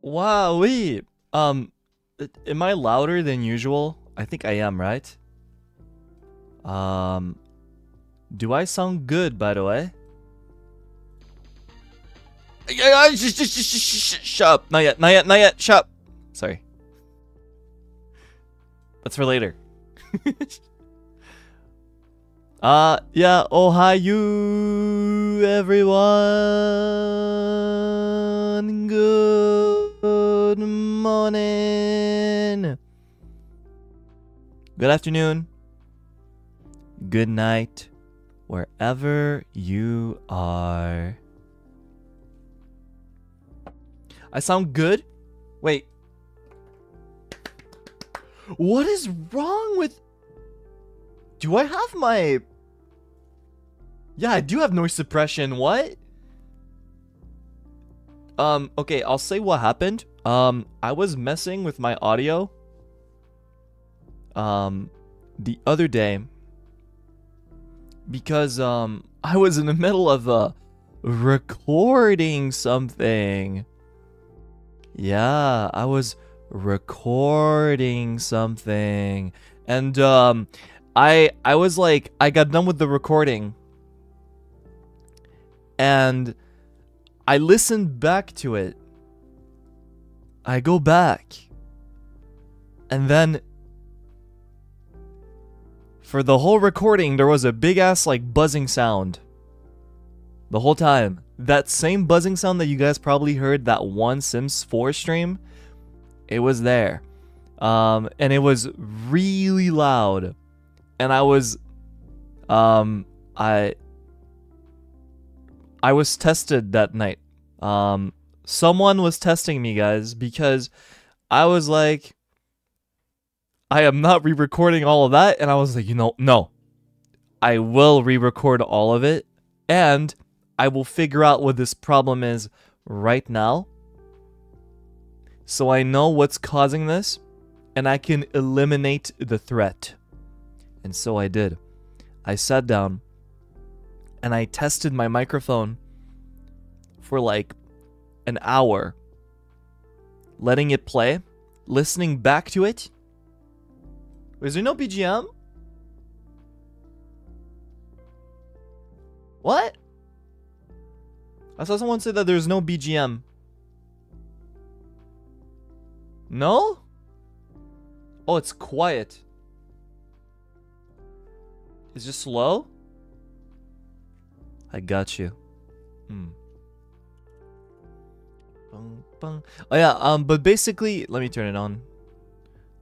Wow, wait. Am I louder than usual? I think I am, right? Do I sound good, by the way? Shut up. Not yet, not yet, not yet. Shut up. Sorry. That's for later. Yeah. Ohayo, everyone. Good morning. Good afternoon. Good night. Wherever you are. I sound good? Wait. What is wrong with... Do I have my... Yeah, I do have noise suppression. What? Okay, I'll say what happened. I was messing with my audio the other day because I was in the middle of recording something. Yeah, I was recording something, and I was like, I got done with the recording, and I listened back to it. I go back. And then for the whole recording, there was a big ass like buzzing sound. The whole time. That same buzzing sound that you guys probably heard that one Sims 4 stream, it was there. And it was really loud. And I was I was tested that night. Someone was testing me, guys, because I was like, I am not re-recording all of that. And I was like, you know, no, I will re-record all of it. And I will figure out what this problem is right now, so I know what's causing this and I can eliminate the threat. And so I did. I sat down and I tested my microphone for like an hour, letting it play, listening back to it. Is there no BGM? What? I saw someone say that there's no BGM. No? Oh, it's quiet. Is it slow? I got you. Bung, bung. Oh yeah, but basically, let me turn it on.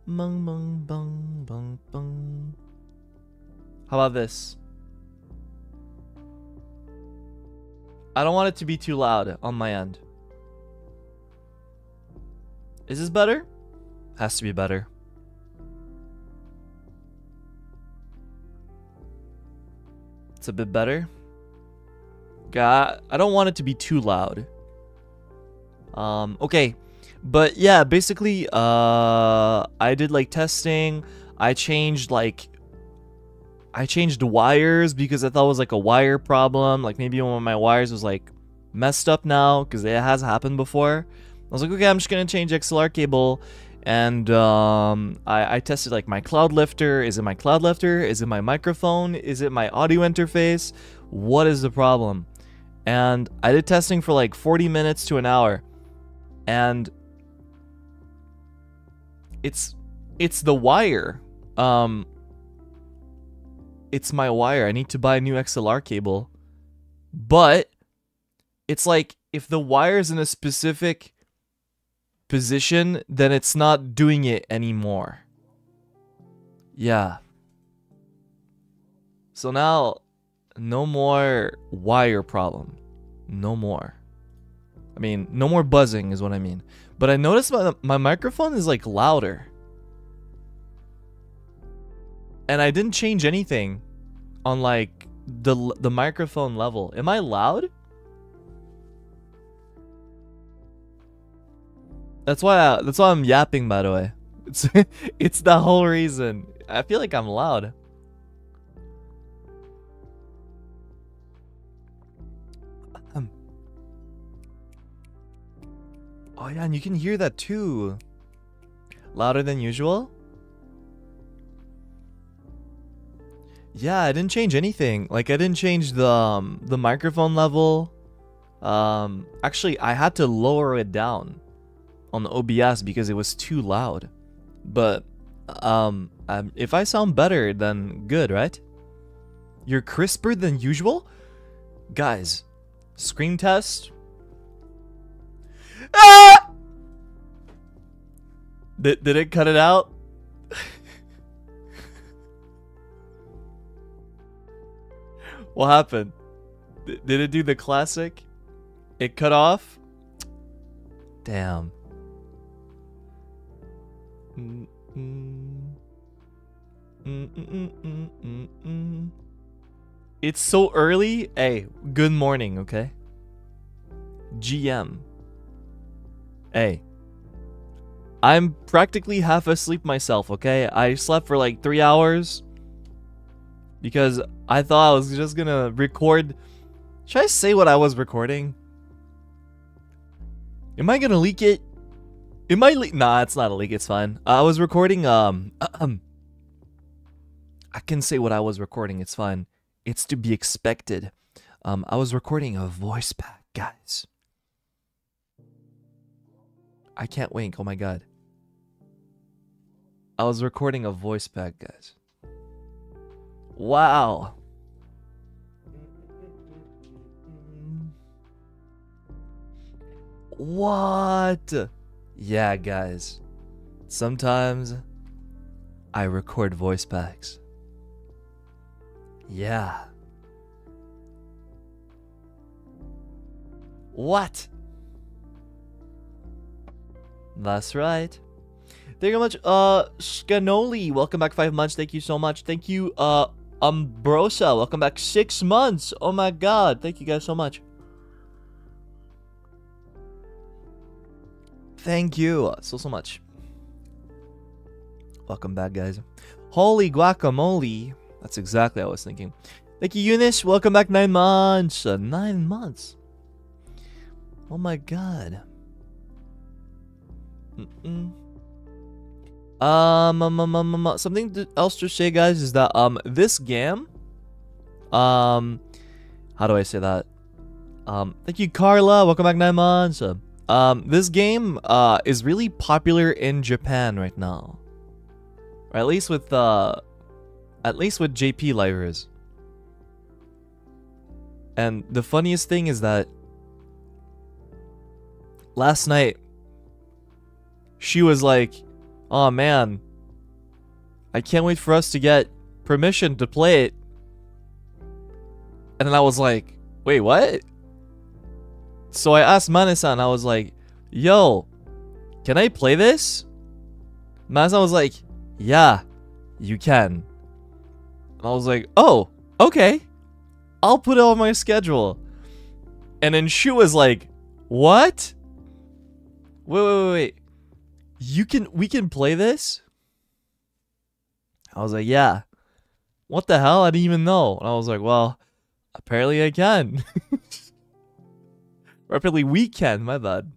Bung, bung, bung, bung, bung. How about this? I don't want it to be too loud on my end. Is this better? Has to be better. It's a bit better. God, I don't want it to be too loud. Okay, but yeah, basically, I did like testing. I changed wires because I thought it was like a wire problem. Like maybe one of my wires was like messed up now, because it has happened before. I was like, okay, I'm just gonna change XLR cable, and I tested like my cloud lifter. Is it my cloud lifter? Is it my microphone? Is it my audio interface? What is the problem? And I did testing for like 40 minutes to an hour. And it's It's the wire. It's my wire. I need to buy a new XLR cable. But it's like, if the wire's in a specific position, then it's not doing it anymore. Yeah. So now, no more wire problem. No more. I mean, no more buzzing is what I mean. But I noticed my microphone is like louder. And I didn't change anything on like the microphone level. Am I loud? That's why I'm yapping, by the way. It's the whole reason. I feel like I'm loud. Oh yeah, and you can hear that too. Louder than usual? Yeah, I didn't change anything. Like, I didn't change the microphone level. Actually, I had to lower it down on the OBS because it was too loud. But if I sound better, then good, right? You're crisper than usual? Guys, screen test. Ah! Did it cut it out? What happened? Did it do the classic? It cut off? Damn. It's so early. Hey, good morning, okay? GM. Hey, I'm practically half asleep myself, okay? I slept for like 3 hours because I thought I was just gonna record. Should I say what I was recording? Am I gonna leak it? It might leak. Nah, it's not a leak. It's fine. I was recording. I can say what I was recording. It's fine. It's to be expected. I was recording a voice pack, guys. I can't wink, oh my god. I was recording a voice pack, guys. Wow. What? Yeah, guys. Sometimes I record voice packs. Yeah. What? That's right. Thank you very much, Scanoli. Welcome back 5 months. Thank you so much. Thank you, Umbrosa. Welcome back 6 months. Oh my god. Thank you guys so much. Thank you so much. Welcome back, guys. Holy guacamole. That's exactly what I was thinking. Thank you, Eunice. Welcome back 9 months. 9 months. Oh my god. Something else to say, guys, is that this game, how do I say that? Thank you, Carla. Welcome back 9 months. This game is really popular in Japan right now, or at least with JP livers. And the funniest thing is that last night, she was like, oh man, I can't wait for us to get permission to play it. And then I was like, wait, what? So I asked Mane-san, I was like, yo, can I play this? Mane-san was like, yeah, you can. And I was like, oh, okay. I'll put it on my schedule. And then she was like, what? Wait. We can play this? I was like, yeah. What the hell? I didn't even know. And I was like, well, apparently I can. Or apparently we can, my bad.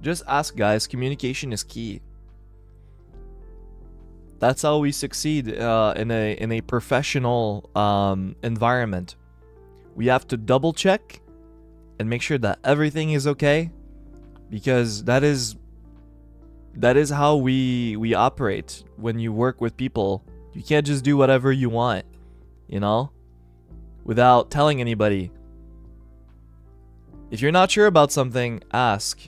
Just ask, guys. Communication is key. That's how we succeed in a professional environment. we have to double check and make sure that everything is okay, because that is how we operate when you work with people. You can't just do whatever you want, you know, without telling anybody. If you're not sure about something, ask.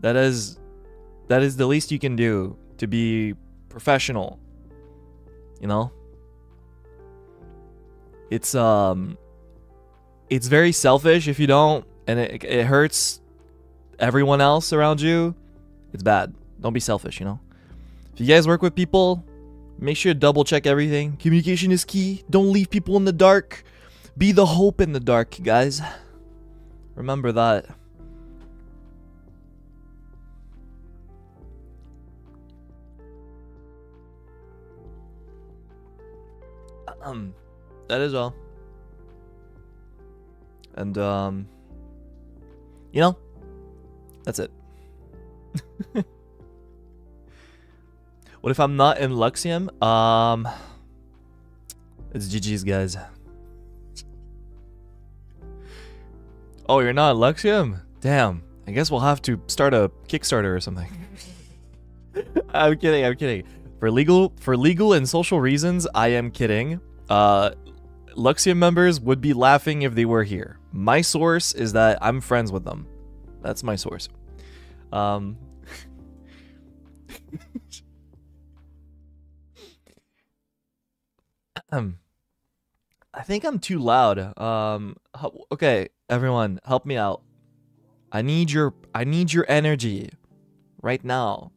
That is the least you can do to be professional, you know? It's very selfish if you don't, and it hurts everyone else around you. It's bad. Don't be selfish, you know? If you guys work with people, make sure to double check everything. Communication is key. Don't leave people in the dark. Be the hope in the dark, guys. Remember that. That is all. And you know, that's it. What if I'm not in Luxium? It's GG's, guys. Oh, you're not in Luxium? Damn. I guess we'll have to start a Kickstarter or something. I'm kidding, I'm kidding. For legal and social reasons, I am kidding. Luxium members would be laughing if they were here. My source is that I'm friends with them. That's my source. I think I'm too loud. Okay, everyone, help me out. I need your energy right now.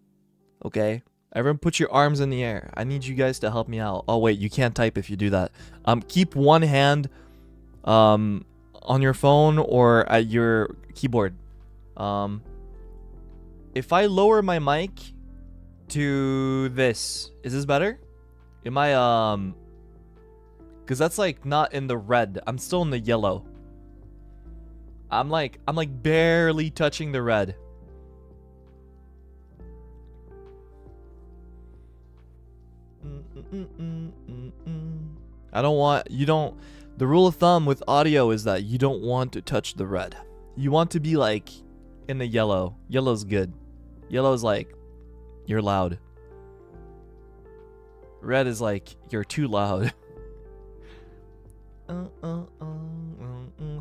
Okay? Everyone put your arms in the air. I need you guys to help me out. Oh wait, you can't type if you do that. Keep one hand on your phone or at your keyboard. If I lower my mic to this, is this better? Am I because that's like not in the red. I'm still in the yellow. I'm like barely touching the red. I don't want, you don't, the rule of thumb with audio is that you don't want to touch the red. You want to be like in the yellow. Yellow's good. Yellow's like, you're loud. Red is like, you're too loud.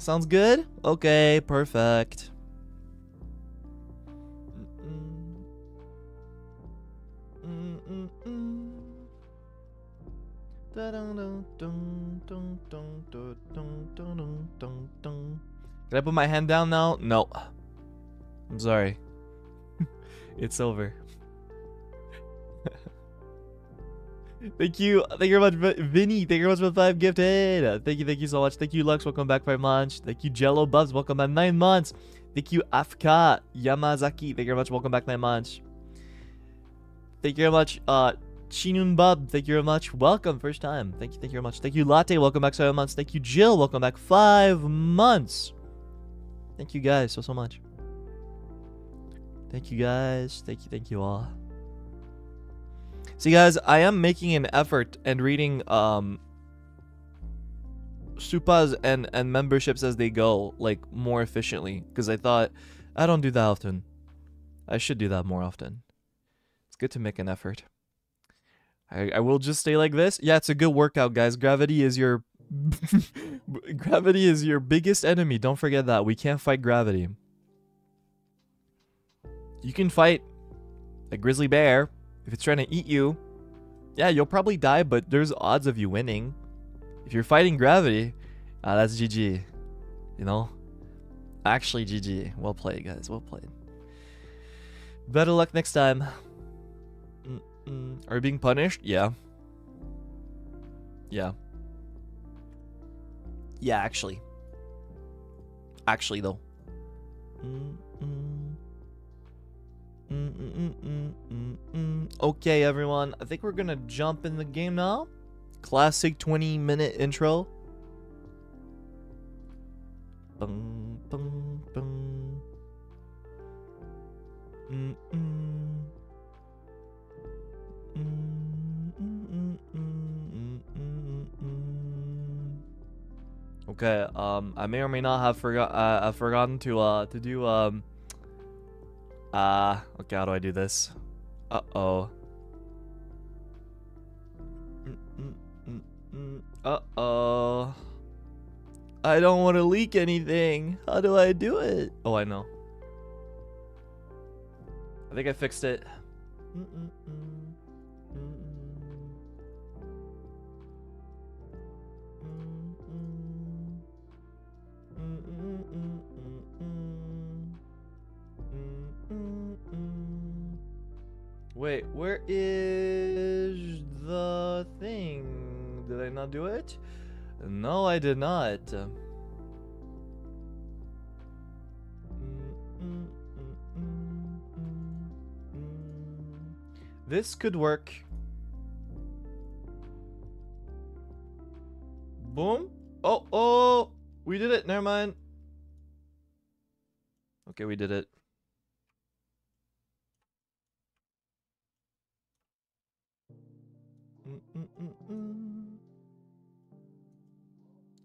Sounds good? Okay, perfect. Can I put my hand down now? No. I'm sorry. It's over. Thank you very much, Vinny. Thank you very much for 5 gifted. Thank you so much. Thank you, Lux. Welcome back for a month. Thank you, Jello Bubs. Welcome back 9 months. Thank you, Afka Yamazaki. Thank you very much. Welcome back 9 months. Thank you very much, Chinun Bub. Thank you very much. Welcome, first time. Thank you very much. Thank you, Latte. Welcome back 7 months. Thank you, Jill. Welcome back 5 months. Thank you guys so much. Thank you guys. Thank you all. See guys, I am making an effort and reading supas and memberships as they go, like more efficiently, because I thought I don't do that often. I should do that more often. It's good to make an effort. I will just stay like this. Yeah, it's a good workout, guys. Gravity is your gravity is your biggest enemy. Don't forget that. We can't fight gravity. You can fight a grizzly bear. If it's trying to eat you, yeah, you'll probably die, but there's odds of you winning. If you're fighting gravity, that's GG, you know? Actually, GG. Well played, guys. Well played. Better luck next time. Are you being punished? Yeah. Yeah. Yeah, actually. Actually, though. Okay, everyone. I think we're gonna jump in the game now. Classic 20-minute intro. Bum, bum, bum. Okay, I may or may not have forgotten to do, okay, how do I do this? Uh-oh. I don't want to leak anything. How do I do it? Oh, I know. I think I fixed it. Wait, where is the thing? Did I not do it? No, I did not. This could work. Boom. Oh, oh, we did it. Never mind. Okay, we did it.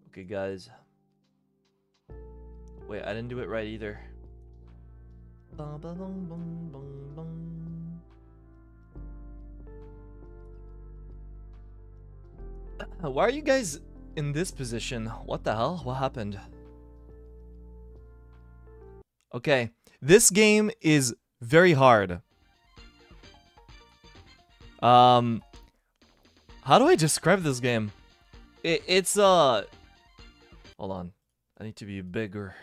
Okay, guys. Wait, I didn't do it right either. Why are you guys in this position? What the hell? What happened? Okay, this game is very hard. How do I describe this game? It's hold on. I need to be bigger.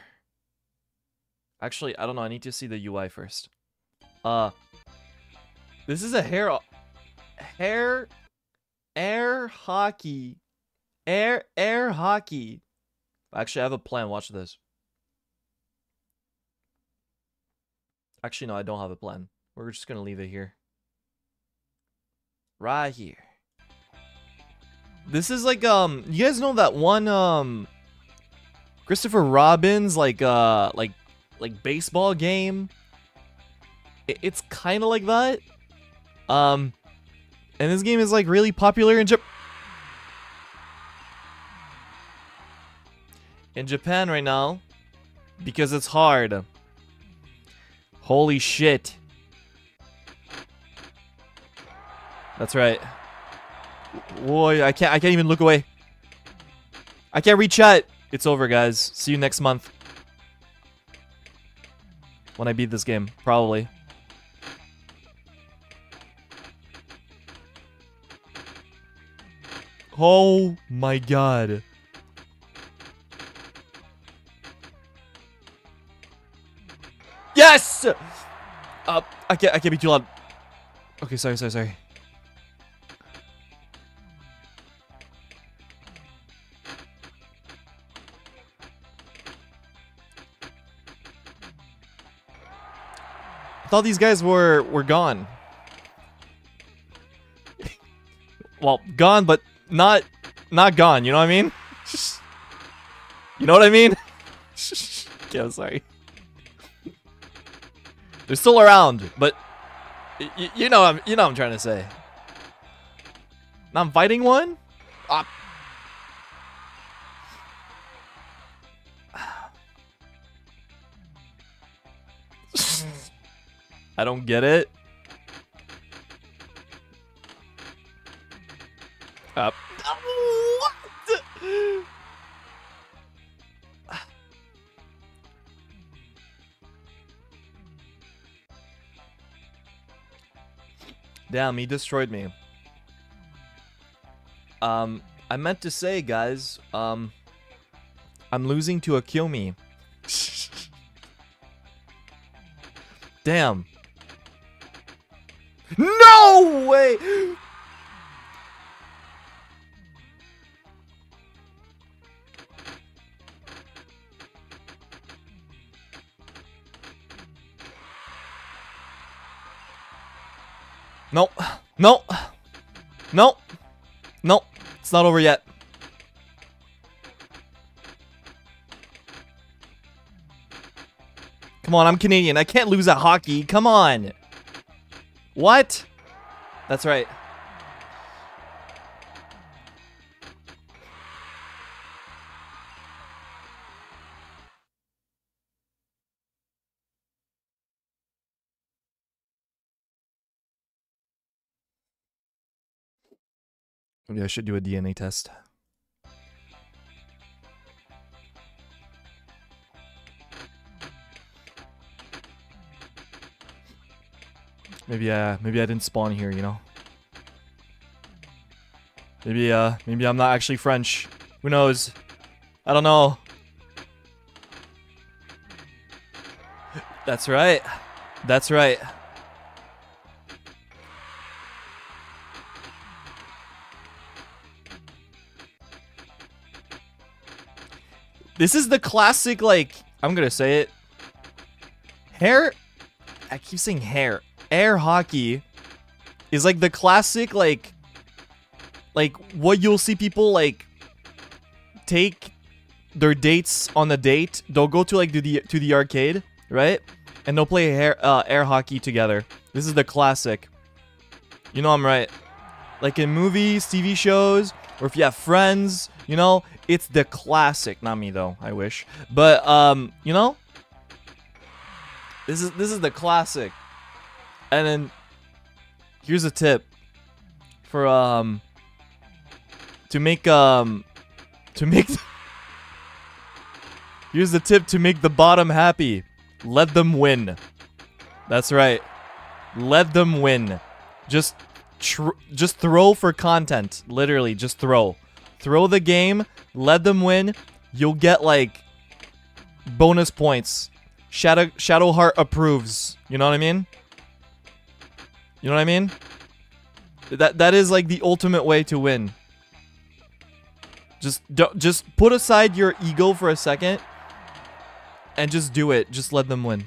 Actually, I don't know. I need to see the UI first. This is a air hockey. Actually, I have a plan. Watch this. Actually, no, I don't have a plan. We're just gonna leave it here. Right here. This is like, you guys know that one, Christopher Robin's, like baseball game? It's kind of like that. And this game is, like, really popular in Japan right now. Because it's hard. Holy shit. That's right. Boy, I can't even look away. I can't read chat. It's over, guys. See you next month. When I beat this game, probably. Oh my god. Yes! I can't be too loud. Okay, sorry. I thought these guys were gone. Well, gone, but not gone. You know what I mean? You know what I mean? Okay, I'm sorry. They're still around, but you know what I'm trying to say. Now I'm fighting one. Ah. I don't get it. Up. What? Damn, he destroyed me. I meant to say, guys, I'm losing to a Akiomi. Damn. No way! No, no, no, no, it's not over yet. Come on, I'm Canadian. I can't lose at hockey. Come on. What? That's right. Maybe I should do a DNA test. Maybe I didn't spawn here, you know? Maybe I'm not actually French. Who knows? I don't know. That's right. That's right. This is the classic, like, I'm gonna say it. Hair? I keep saying hair. Air hockey is like the classic, like what you'll see people like take their dates on a date. They'll go to like to the arcade, right? And they'll play air hockey together. This is the classic. You know I'm right. Like in movies, TV shows, or if you have friends, you know, it's the classic. Not me though. I wish, but you know, this is the classic. And then, here's a tip for, here's the tip to make the bottom happy. Let them win. That's right. Let them win. Just throw for content. Literally, just throw. Throw the game. Let them win. You'll get, like, bonus points. Shadow Heart approves. You know what I mean? You know what I mean? That is like the ultimate way to win. Just put aside your ego for a second and just do it. Just let them win.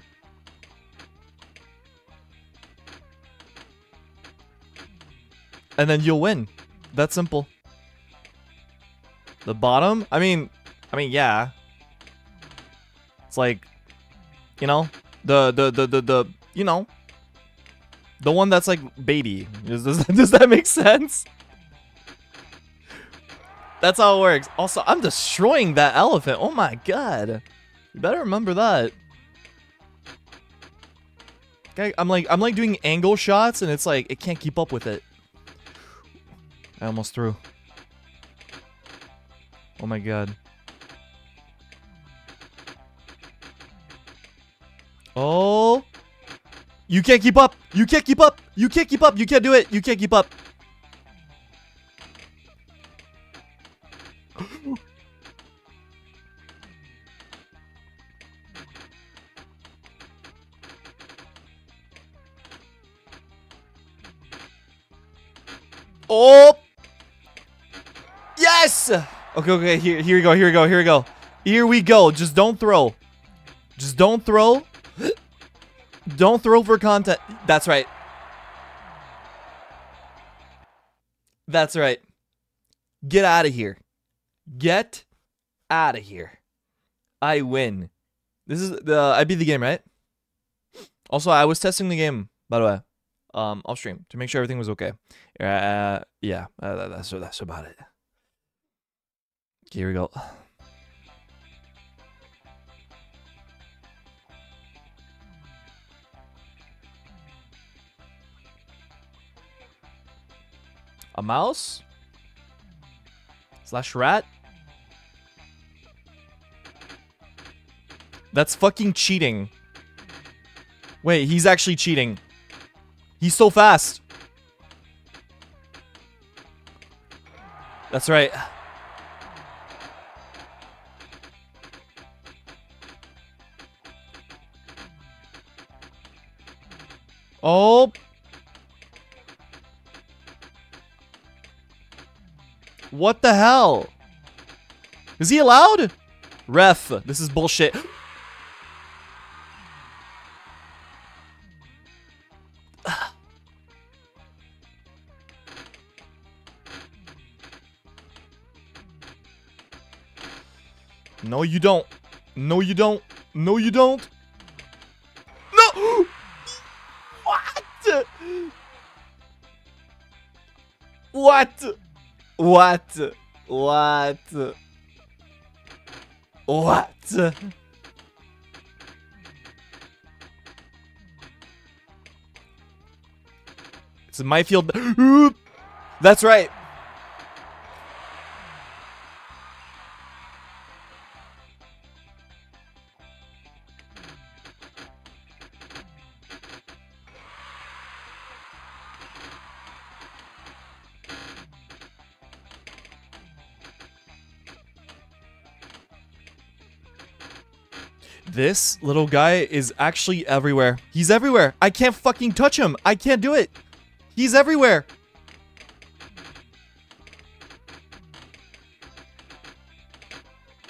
And then you'll win. That simple. The bottom? I mean yeah. It's like, you know, the you know, the one that's like baby. Does that make sense? That's how it works. Also, I'm destroying that elephant. Oh my god. You better remember that. Okay, I'm like doing angle shots and it's like it can't keep up with it. I almost threw. Oh my god. Oh, you can't keep up! You can't keep up! You can't keep up! You can't do it! You can't keep up! Oh! Yes! Okay, okay, here we go, here we go, here we go. Here we go, just don't throw. Just don't throw. Don't throw for content. That's right. That's right. Get out of here. Get out of here. I win. This is the... I beat the game, right? Also, I was testing the game, by the way. Off stream. To make sure everything was okay. Yeah. That's about it. Okay, here we go. A mouse? Slash rat? That's fucking cheating. Wait, he's actually cheating. He's so fast. That's right. Oh. What the hell? Is he allowed? Ref, this is bullshit. No, you don't. No, you don't. No, you don't. No! What? What? What? What? What? It's my field. That's right. This little guy is actually everywhere. He's everywhere. I can't fucking touch him. I can't do it. He's everywhere.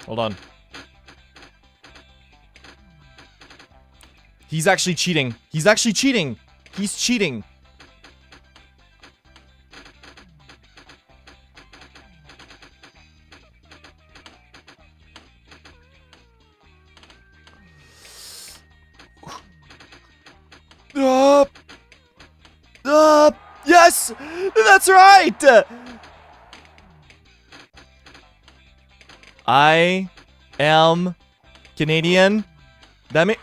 Hold on. He's actually cheating. He's actually cheating. He's cheating. Yes! That's right! I am Canadian. Damn it.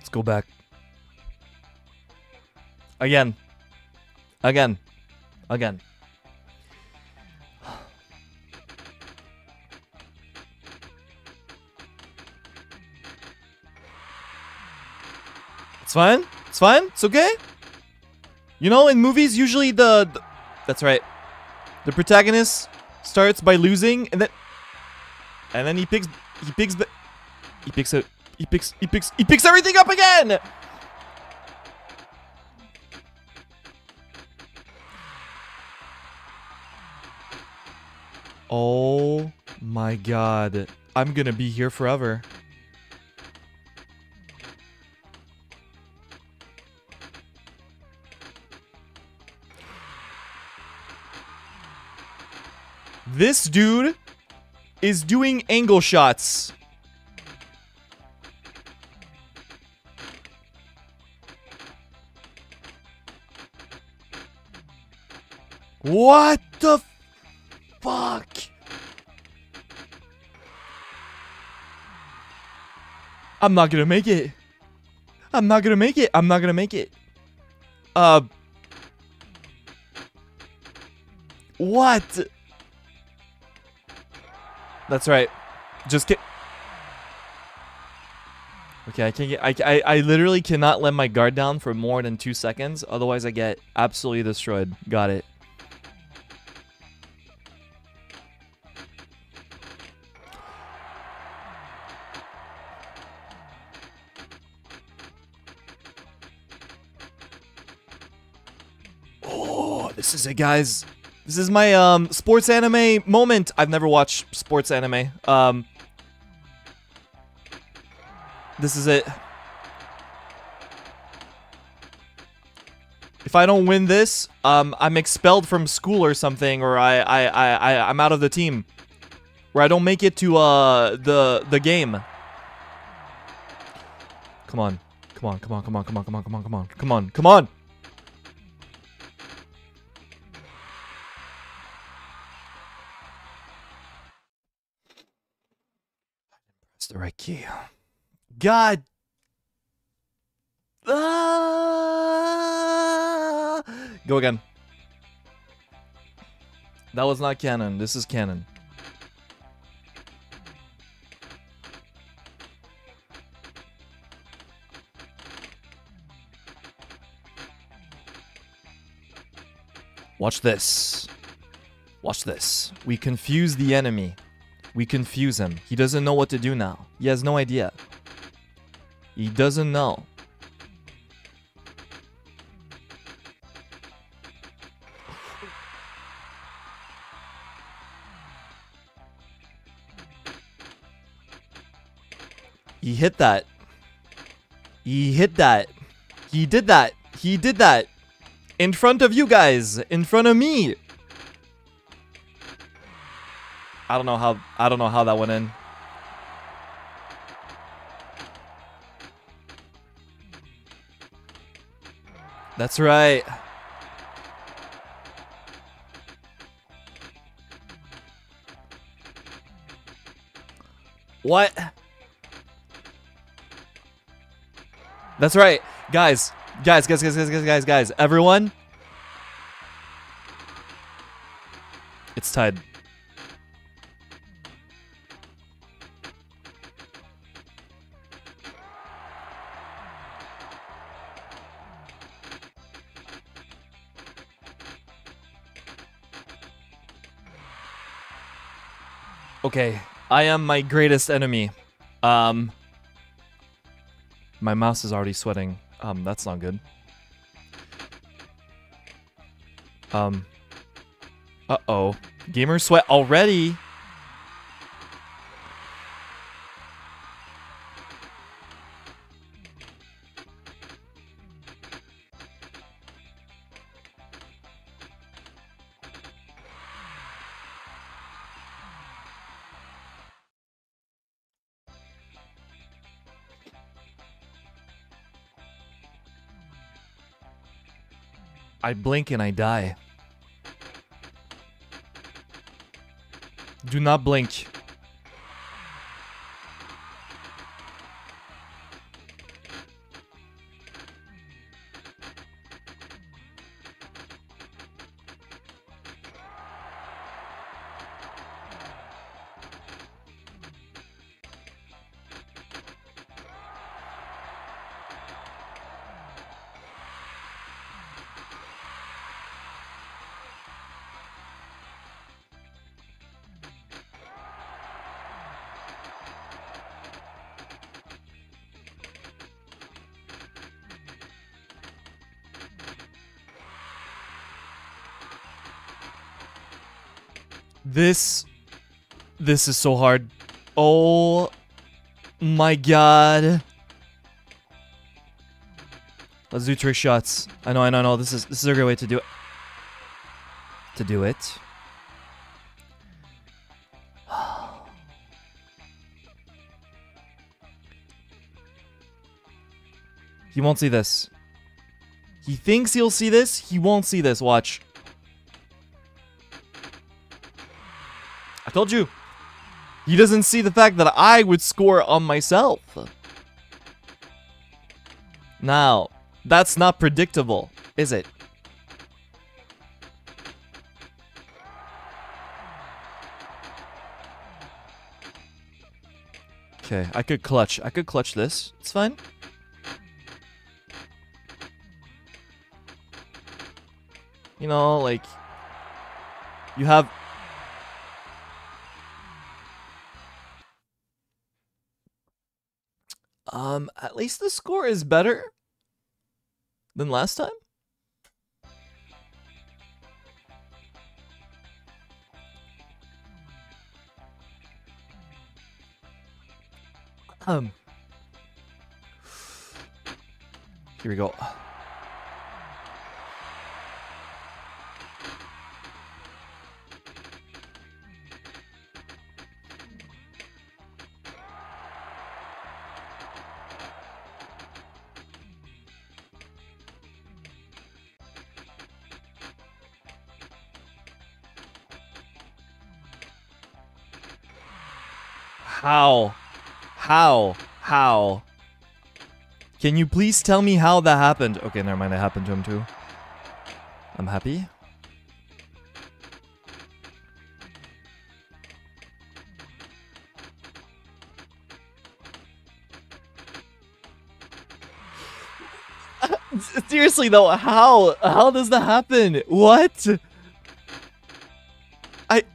Let's go back. Again. Again. Again. It's fine. It's fine. It's okay. You know, in movies, usually the that's right. The protagonist starts by losing, and then he picks everything up again! Oh my god. I'm gonna be here forever. This dude is doing angle shots. What the fuck? I'm not gonna make it. I'm not gonna make it. I'm not gonna make it. What? That's right. Just get. Okay, I can't get. I literally cannot let my guard down for more than 2 seconds. Otherwise, I get absolutely destroyed. Got it. This is it, guys. This is my sports anime moment. I've never watched sports anime. This is it. If I don't win this, I'm expelled from school or something, or I'm out of the team, or I don't make it to the game. Come on, come on, come on, come on, come on, come on, come on, come on, come on, come on. The right key. God. Ah! Go again. That was not canon. This is canon. Watch this. Watch this. We confuse the enemy. We confuse him. He doesn't know what to do now. He has no idea. He doesn't know. He hit that. He hit that. He did that. He did that. In front of you guys. In front of me. I don't know how that went in. That's right. What? That's right. Guys. Everyone. It's tied. Okay, I am my greatest enemy. My mouse is already sweating. That's not good. Uh-oh. Gamer sweat already? I blink and I die. Do not blink. This is so hard. Oh my god. Let's do trick shots. I know. This is a great way to do it. He won't see this. He thinks he'll see this. He won't see this. Watch. I told you. He doesn't see the fact that I would score on myself. Now, that's not predictable, is it? Okay, I could clutch. I could clutch this. It's fine. You know, like, you have... at least the score is better than last time. Here we go. How? Can you please tell me how that happened? Okay, never mind. That happened to him too. I'm happy. Seriously though, how? How does that happen? What?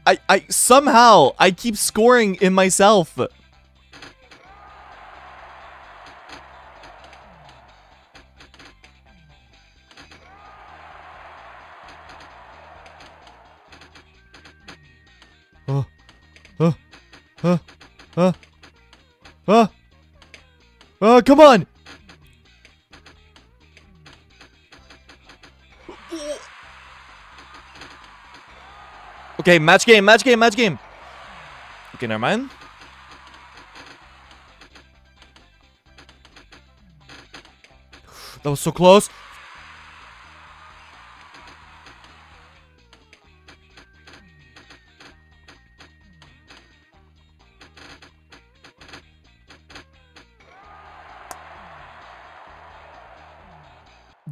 I somehow I keep scoring in myself. Come on. Okay, match game. Okay, never mind. That was so close.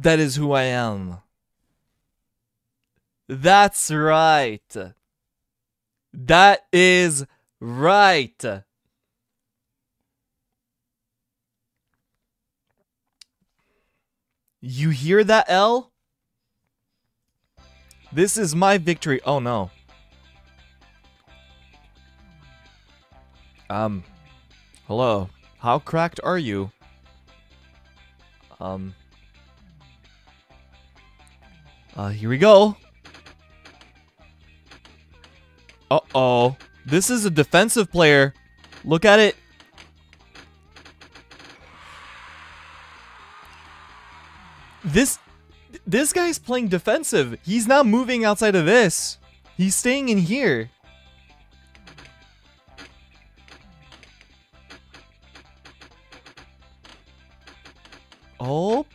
That is who I am. That's right. That is right. You hear that, L? This is my victory. Oh, no. Hello. How cracked are you? Here we go. Uh-oh. This is a defensive player. Look at it. This guy's playing defensive. He's not moving outside of this. He's staying in here. Oh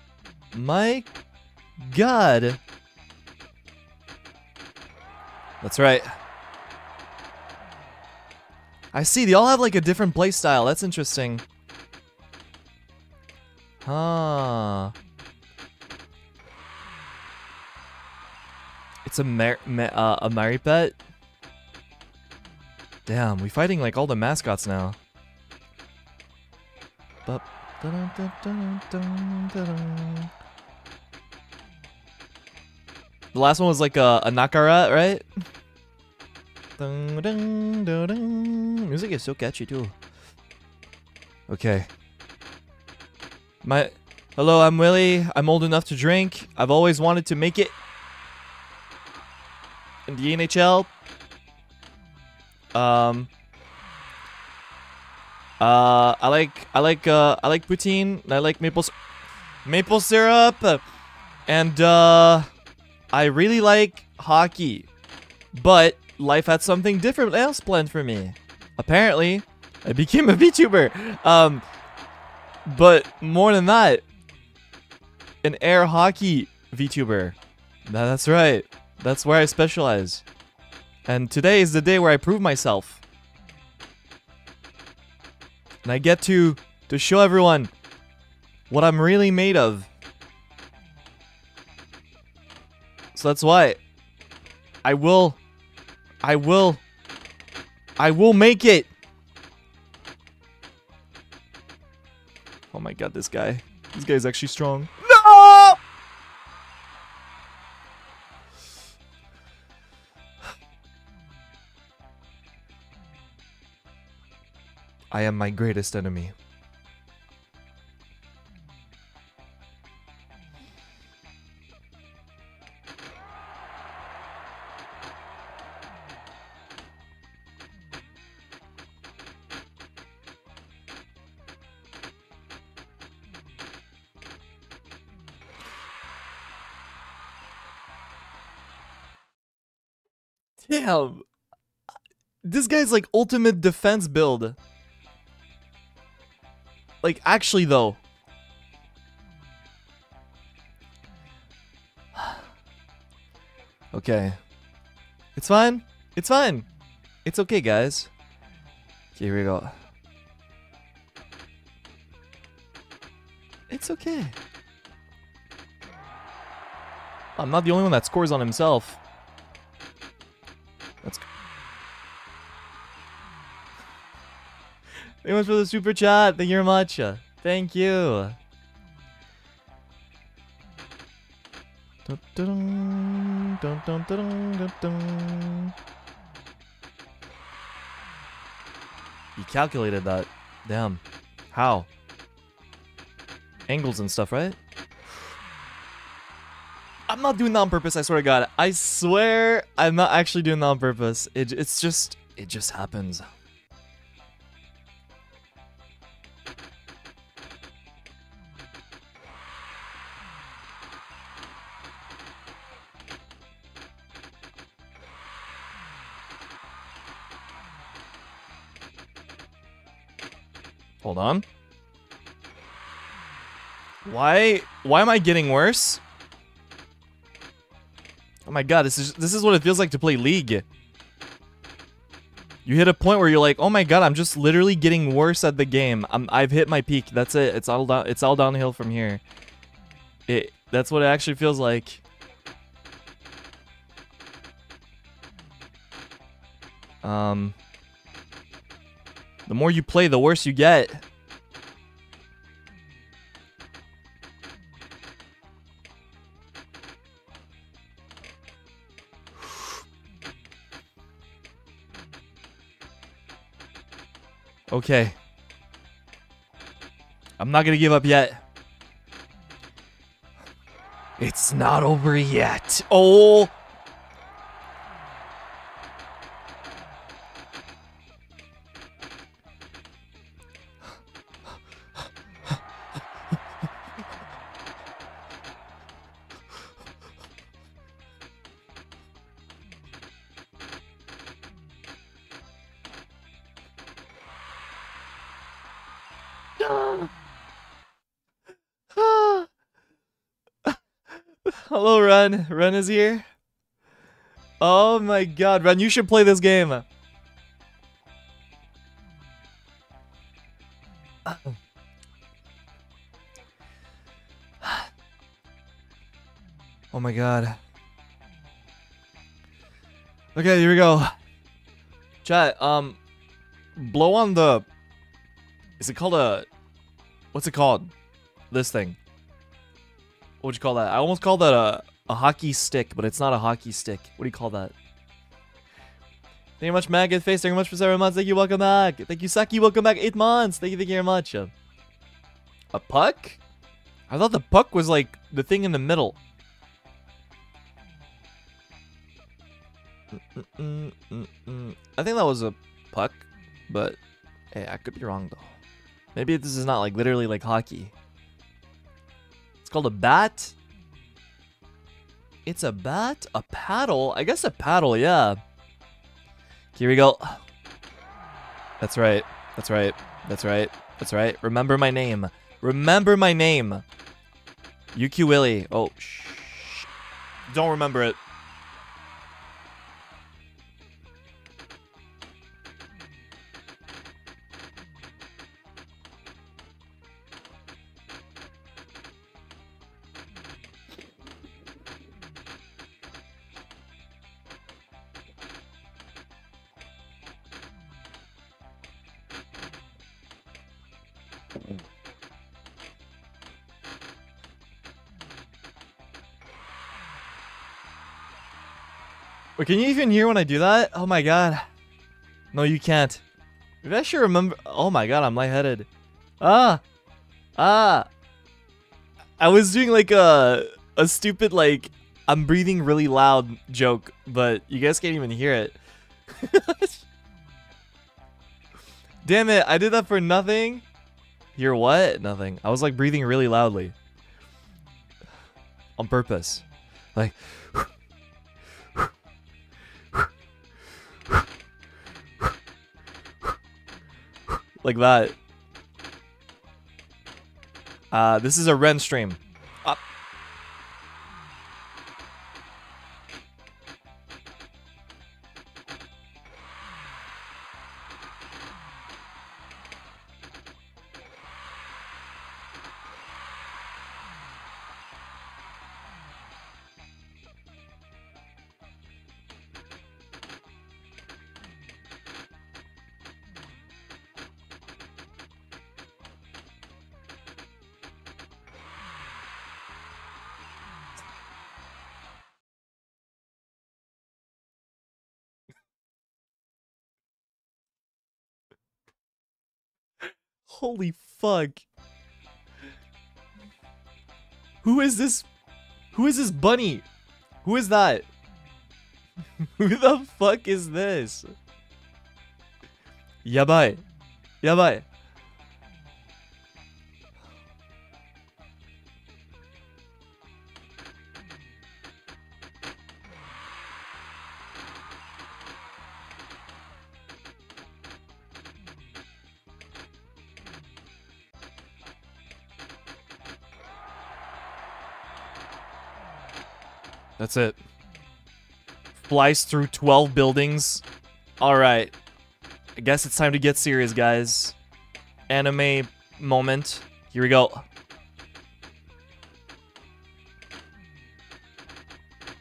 my God. That's right. I see, they all have like a different play style. That's interesting. Huh. It's a Maripet. Damn, we fighting like all the mascots now. The last one was like a Nakara, right? Music is so catchy too. Okay. Hello, I'm Willie. I'm old enough to drink. I've always wanted to make it in the NHL. I like poutine, and I like maple syrup, and I really like hockey. But life had something different else planned for me. Apparently, I became a VTuber. But more than that, an air hockey VTuber. That's right. That's where I specialize. And today is the day where I prove myself. And I get to show everyone what I'm really made of. So that's why I will make it. Oh my God, this guy. This guy's actually strong. No! I am my greatest enemy. Damn. This guy's like ultimate defense build. Like, actually, though. Okay. It's fine. It's fine. It's okay, guys. Okay, here we go. It's okay. I'm not the only one that scores on himself. Thank you for the super chat. Thank you very much. Thank you. You calculated that. Damn. How? Angles and stuff, right? I'm not doing that on purpose, I swear to God. I swear I'm not actually doing that on purpose. It just happens. Hold on. Why am I getting worse? Oh my God, this is what it feels like to play League. You hit a point where you're like, "Oh my God, I'm just literally getting worse at the game. I've hit my peak. That's it. It's all downhill from here." It That's what it actually feels like. The more you play, the worse you get. Okay. I'm not gonna give up yet. It's not over yet. Oh! Hello, Run. Run is here. Oh my god, Run, you should play this game. Oh my god. Okay, here we go. Chat, blow on the... Is it called a... What's it called? This thing. What'd you call that? I almost called that a hockey stick, but it's not a hockey stick. What do you call that? Thank you very much, Matt. Good face. Thank you very much for 7 months. Thank you. Welcome back. Thank you, Saki. Welcome back. 8 months. Thank you very much. A puck? I thought the puck was like the thing in the middle. I think that was a puck, but hey, I could be wrong though. Maybe this is not like literally like hockey. It's called a bat. It's a bat? A paddle? I guess a paddle, yeah. Here we go. That's right. That's right. That's right. That's right. Remember my name. Remember my name. Yu Q. Willy. Oh, shh. Don't remember it. Wait, can you even hear when I do that? Oh my god. No, you can't. If I should remember... Oh my god, I'm lightheaded. Ah! Ah! I was doing like a stupid like, I'm breathing really loud joke, but you guys can't even hear it. Damn it, I did that for nothing. Hear what? Nothing. I was like breathing really loudly. On purpose. Like... Like that. This is a Ren stream. Holy fuck. Who is this? Who is this bunny? Who is that? Who the fuck is this? Yabai. Yabai. That's it. Flies through 12 buildings. Alright. I guess it's time to get serious, guys. Anime moment. Here we go.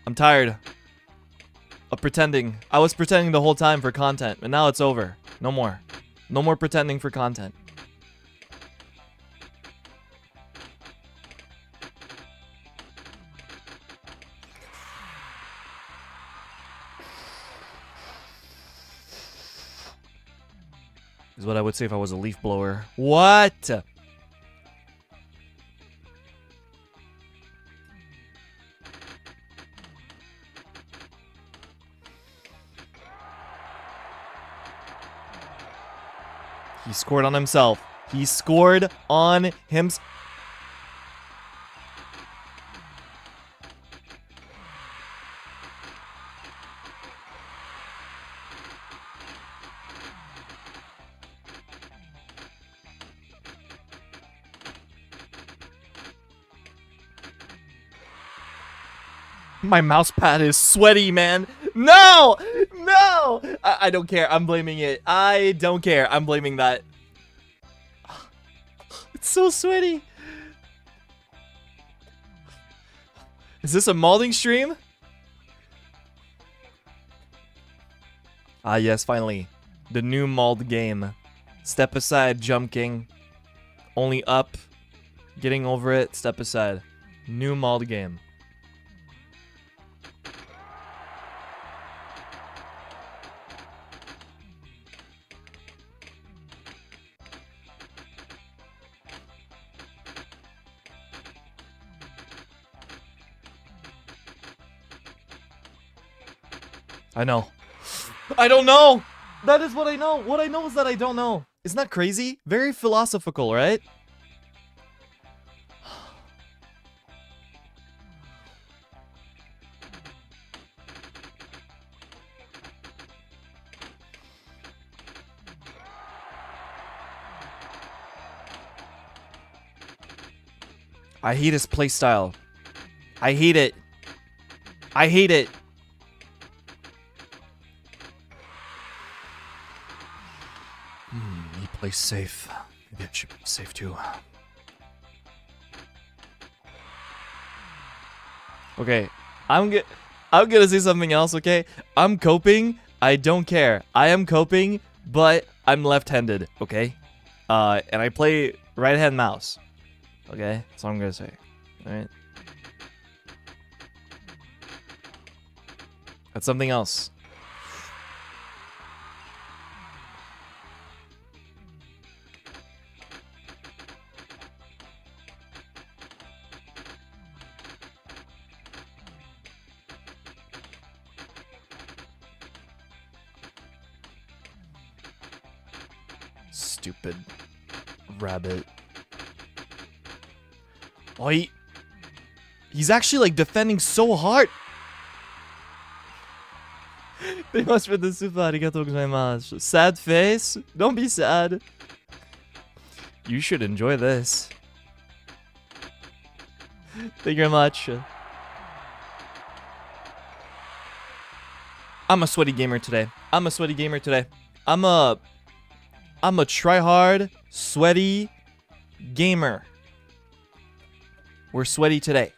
I'm tired of pretending. I was pretending the whole time for content, and now it's over. No more. No more pretending for content. Is what I would say if I was a leaf blower. What? He scored on himself. He scored on himself. My mouse pad is sweaty, man. No! No! I don't care. I'm blaming it. I don't care. I'm blaming that. It's so sweaty. Is this a molding stream? Ah, yes, finally. The new mold game. Step aside, Jump King. Only up. Getting over it. Step aside. New mold game. I know. I don't know! That is what I know! What I know is that I don't know. Isn't that crazy? Very philosophical, right? I hate his playstyle. I hate it. I hate it. Play safe. Maybe I should be safe too. Okay, I'm gonna say something else. Okay, I'm coping. I don't care. I am coping, but I'm left-handed. Okay, and I play right-hand mouse. Okay, that's all I'm gonna say. All right. That's something else. Stupid rabbit. Oh, he's actually like defending so hard. They must read the super. Arigatou gozaimasu. Sad face. Don't be sad. You should enjoy this. Thank you very much. I'm a sweaty gamer today. I'm a sweaty gamer today. I'm a try-hard, sweaty gamer. We're sweaty today.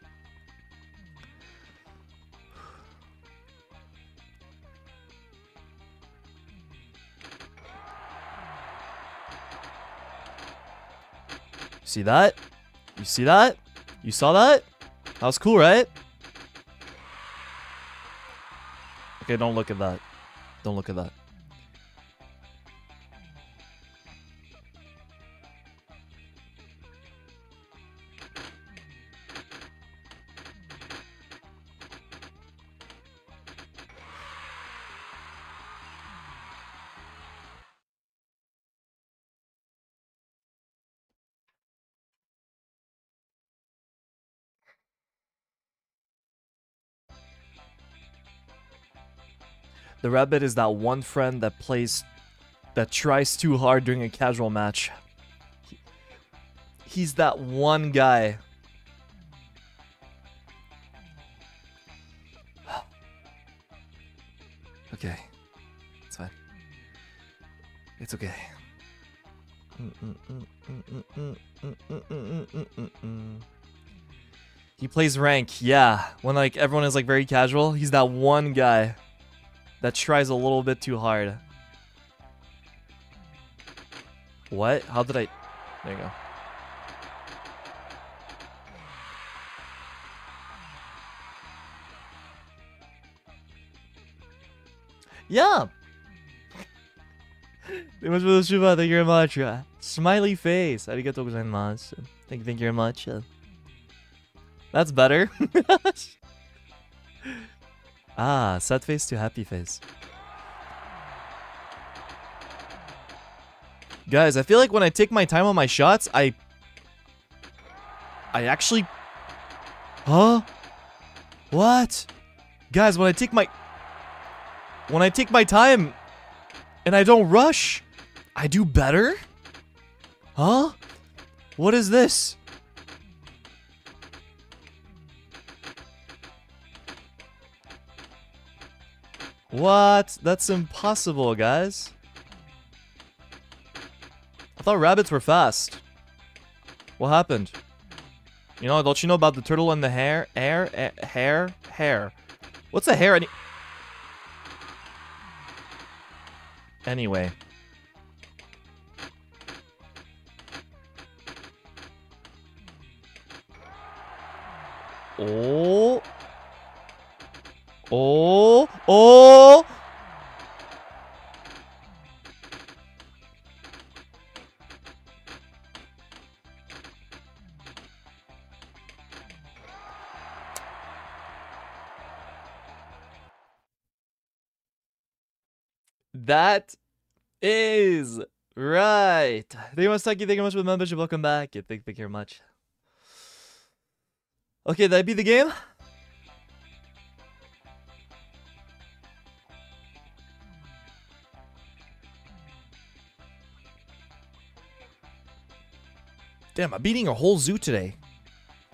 See that? You see that? You saw that? That was cool, right? Okay, don't look at that. Don't look at that. The rabbit is that one friend that tries too hard during a casual match. He's that one guy. Okay. It's fine. It's okay. He plays rank, yeah. When like everyone is like very casual, he's that one guy that tries a little bit too hard. What? How did I... There you go. Yeah! Thank you very much. Smiley face. Arigatou gozaimasu. Thank you very much. That's better. Ah, sad face to happy face. Guys, I feel like when I take my time on my shots, I actually... Huh? What? Guys, when I take my... When I take my time and I don't rush, I do better? Huh? What is this? What? That's impossible, guys. I thought rabbits were fast. What happened? You know, don't you know about the turtle and the hare? Hair? What's a hare? Anyway. Oh. Oh. Oh. That is right. Thank you, Masaki. Thank you very much for the membership. Welcome back. Thank you very much. Okay, that'd be the game. Damn, I'm beating a whole zoo today.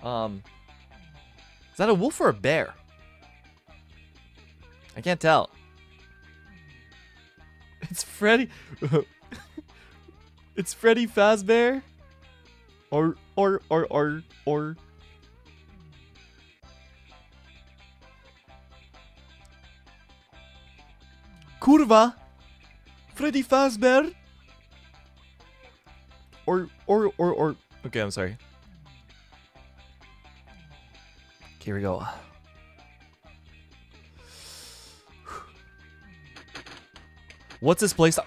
Is that a wolf or a bear? I can't tell. It's Freddy. It's Freddy Fazbear. Or. Kurwa. Freddy Fazbear. Or. Okay, I'm sorry. Okay, here we go. What's this place?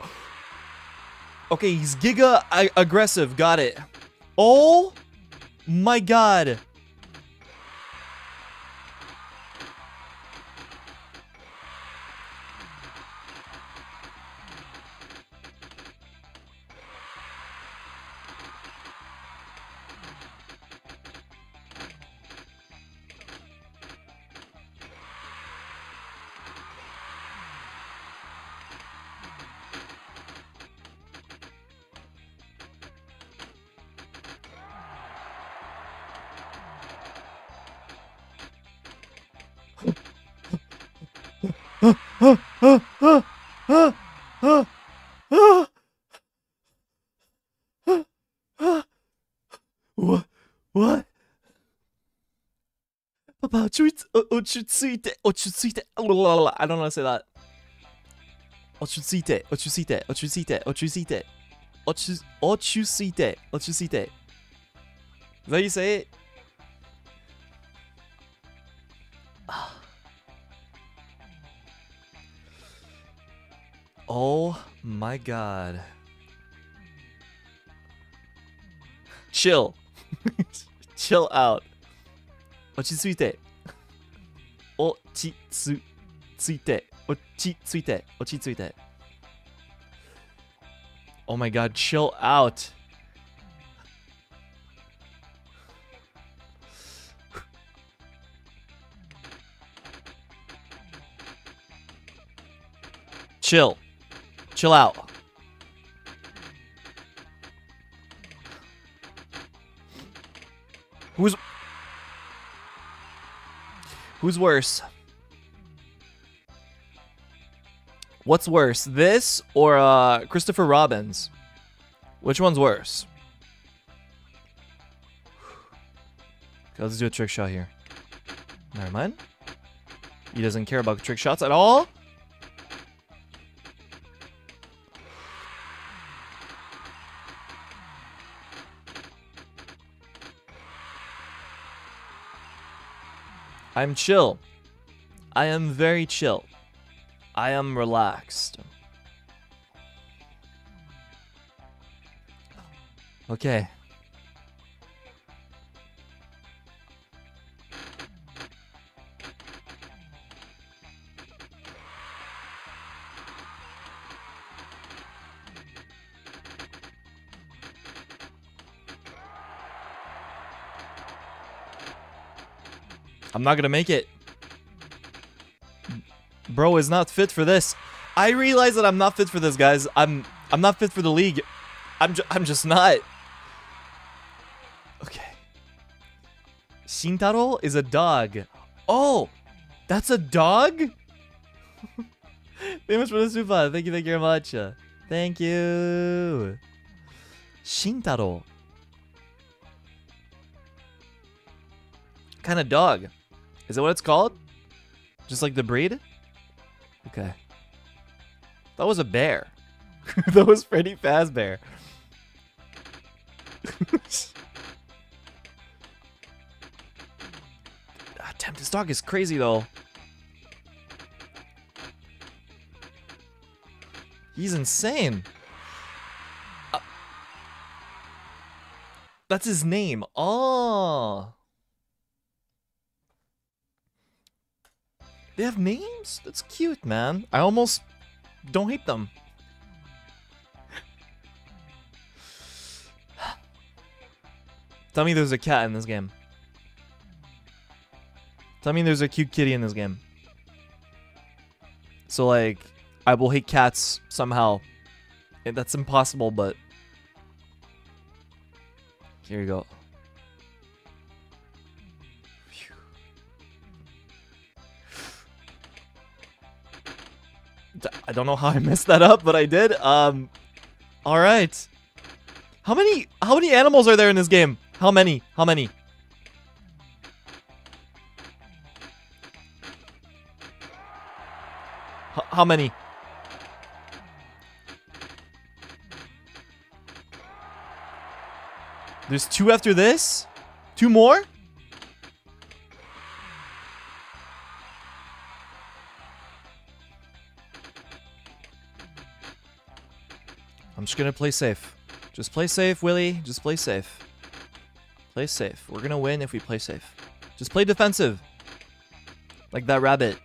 Okay, he's giga aggressive. Got it. Oh my god. What? Papa, Ochutsuite. I don't know how to say that. Ochutsuite. Is that how you say it? Oh my god. Chill. Chill out. Ochitsuite. Ochitsuite. Oh my god, chill out. Chill. Chill out. Who's worse? What's worse, this or Christopher Robbins? Which one's worse? Let's do a trick shot here. Never mind. He doesn't care about trick shots at all. I'm chill. I am very chill. I am relaxed. Okay. I'm not gonna make it. Bro is not fit for this. I realize that I'm not fit for this, guys. I'm not fit for the league. I'm just not. Okay. Shintaro is a dog. Oh, that's a dog? Thank you much for the super. Thank you very much. Thank you. Shintaro. What kind of dog? Is that what it's called? Just like the breed? Okay. That was a bear. That was Freddy Fazbear. God damn, this dog is crazy though. He's insane. That's his name. Oh. They have names? That's cute, man. I almost don't hate them. Tell me there's a cat in this game. Tell me there's a cute kitty in this game. So, like, I will hate cats somehow. And that's impossible, but... Here you go. I don't know how I messed that up, but I did. All right. How many animals are there in this game? How many? How many? There's two after this? Two more? I'm just gonna play safe. Just play safe, Willie. Just play safe. Play safe. We're gonna win if we play safe. Just play defensive. Like that rabbit.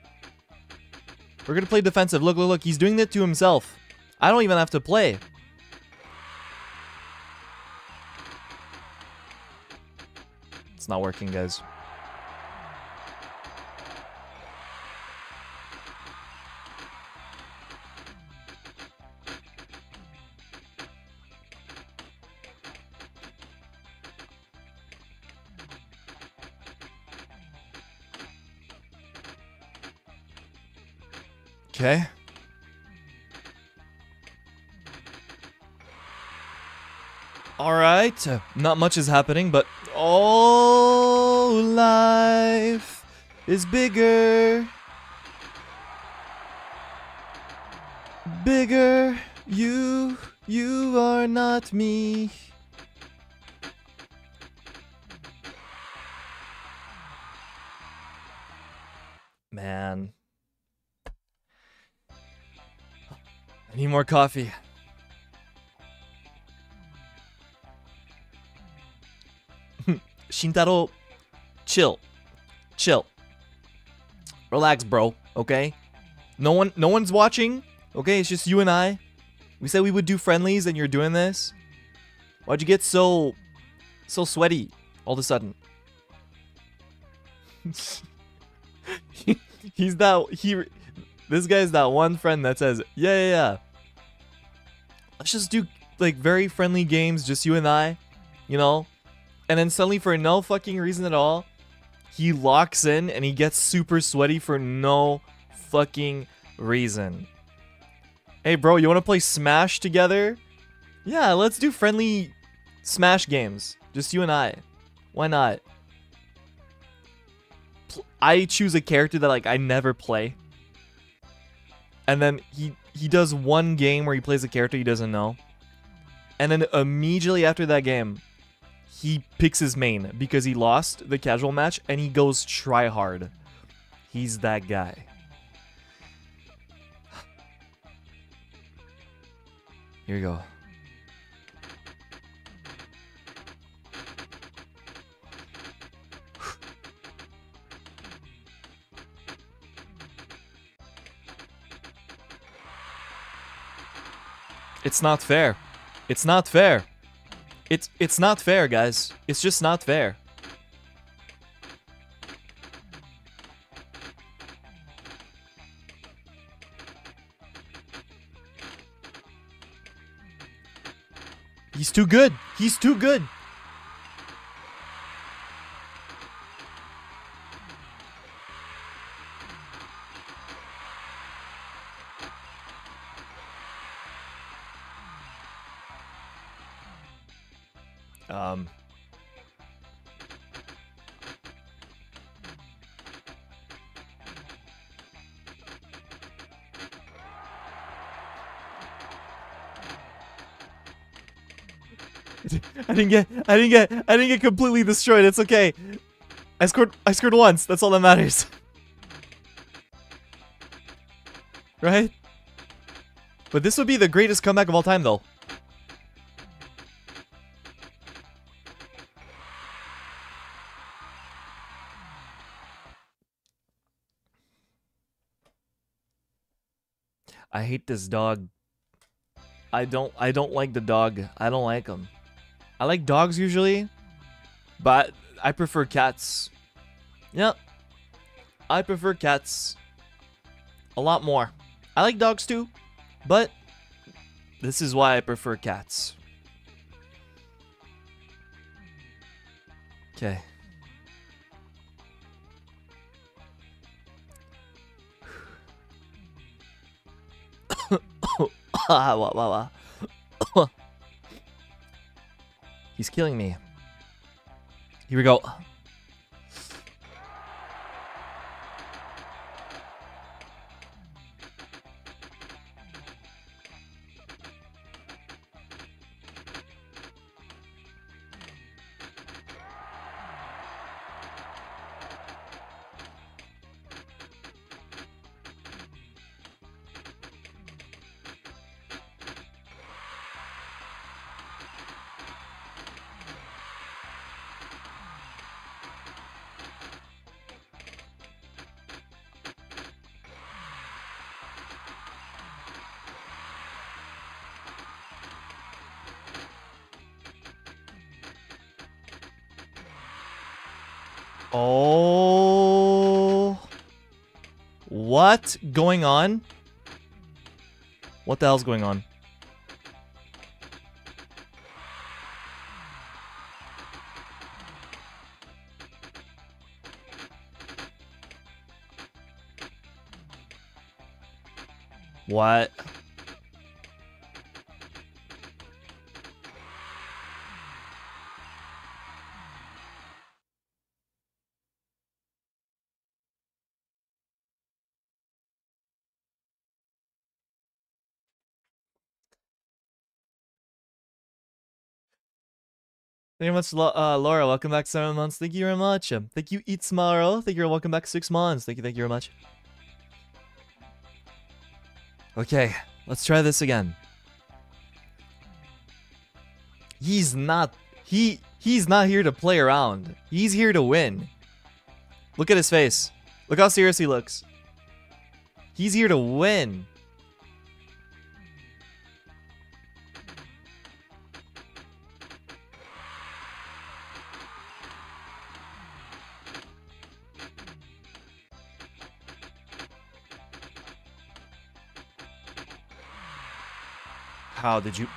We're gonna play defensive. Look, look, look. He's doing it to himself. I don't even have to play. It's not working, guys. Okay. All right. Not much is happening, but oh, life is bigger. Bigger. You are not me. Man. I need more coffee. Shintaro, chill. Chill. Relax, bro, okay? No one's watching, okay? It's just you and I. We said we would do friendlies and you're doing this. Why'd you get so sweaty all of a sudden? This guy's that one friend that says, yeah. Let's just do, like, very friendly games, just you and I, you know? And then suddenly, for no fucking reason at all, he locks in and he gets super sweaty for no fucking reason. Hey, bro, you want to play Smash together? Yeah, let's do friendly Smash games. Just you and I. Why not? I choose a character that like I never play, and then he does one game where he plays a character he doesn't know, and then immediately after that game, he picks his main because he lost the casual match and he goes try hard. He's that guy. Here we go. It's not fair. It's not fair. It's not fair, guys. It's just not fair. He's too good. He's too good. I didn't get completely destroyed. It's okay. I scored once. That's all that matters. Right? But this would be the greatest comeback of all time though. I hate this dog. I don't like the dog. I don't like him. I like dogs usually, but I prefer cats. Yep. I prefer cats a lot more. I like dogs too, but this is why I prefer cats. Okay. He's killing me. Here we go. Oh, what's going on? What the hell's going on? What? Thank you very much, Laura. Welcome back 7 months. Thank you very much. Thank you, Itzmaro. Thank you. Welcome back 6 months. Thank you very much. Okay, let's try this again. He's not here to play around. He's here to win. Look at his face. Look how serious he looks. He's here to win. How did you?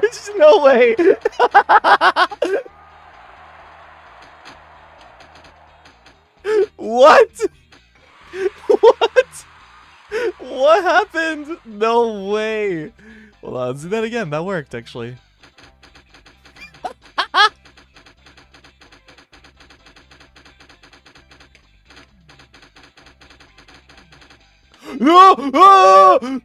There's no way. What? What happened? No way. Hold on, let's do that again. That worked, actually. No!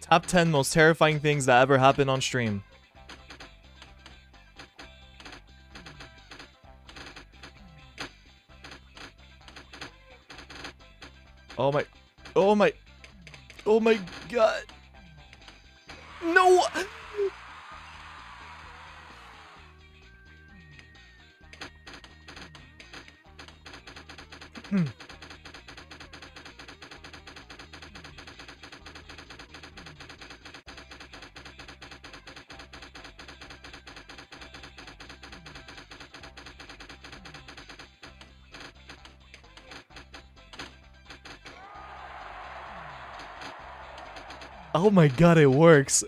Top 10 most terrifying things that ever happened on stream. Oh my. Oh my. Oh my god. No! Oh my god, it works.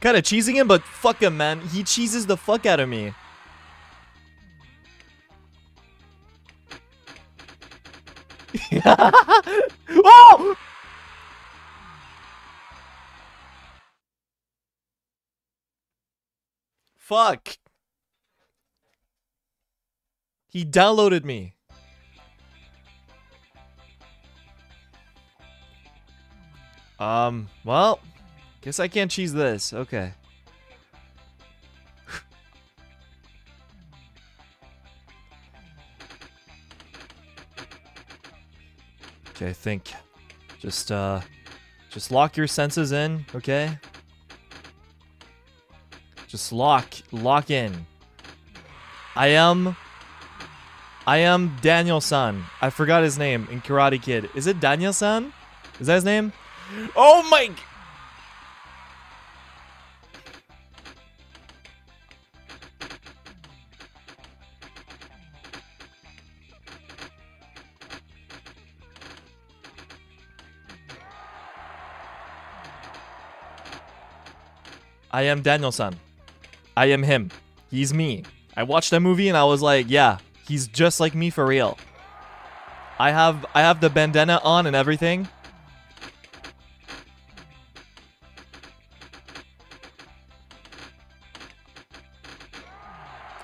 Kind of cheesing him, but fuck him, man. He cheeses the fuck out of me. Oh! Fuck. He downloaded me. Well, guess I can't cheese this. Okay. Okay, I think. Just lock your senses in, okay? Just lock in. I am Daniel-san. I forgot his name in Karate Kid. Is it Daniel-san? Is that his name? Oh my! I am Daniel-san. I am him. He's me. I watched that movie and I was like, yeah, he's just like me for real. I have the bandana on and everything.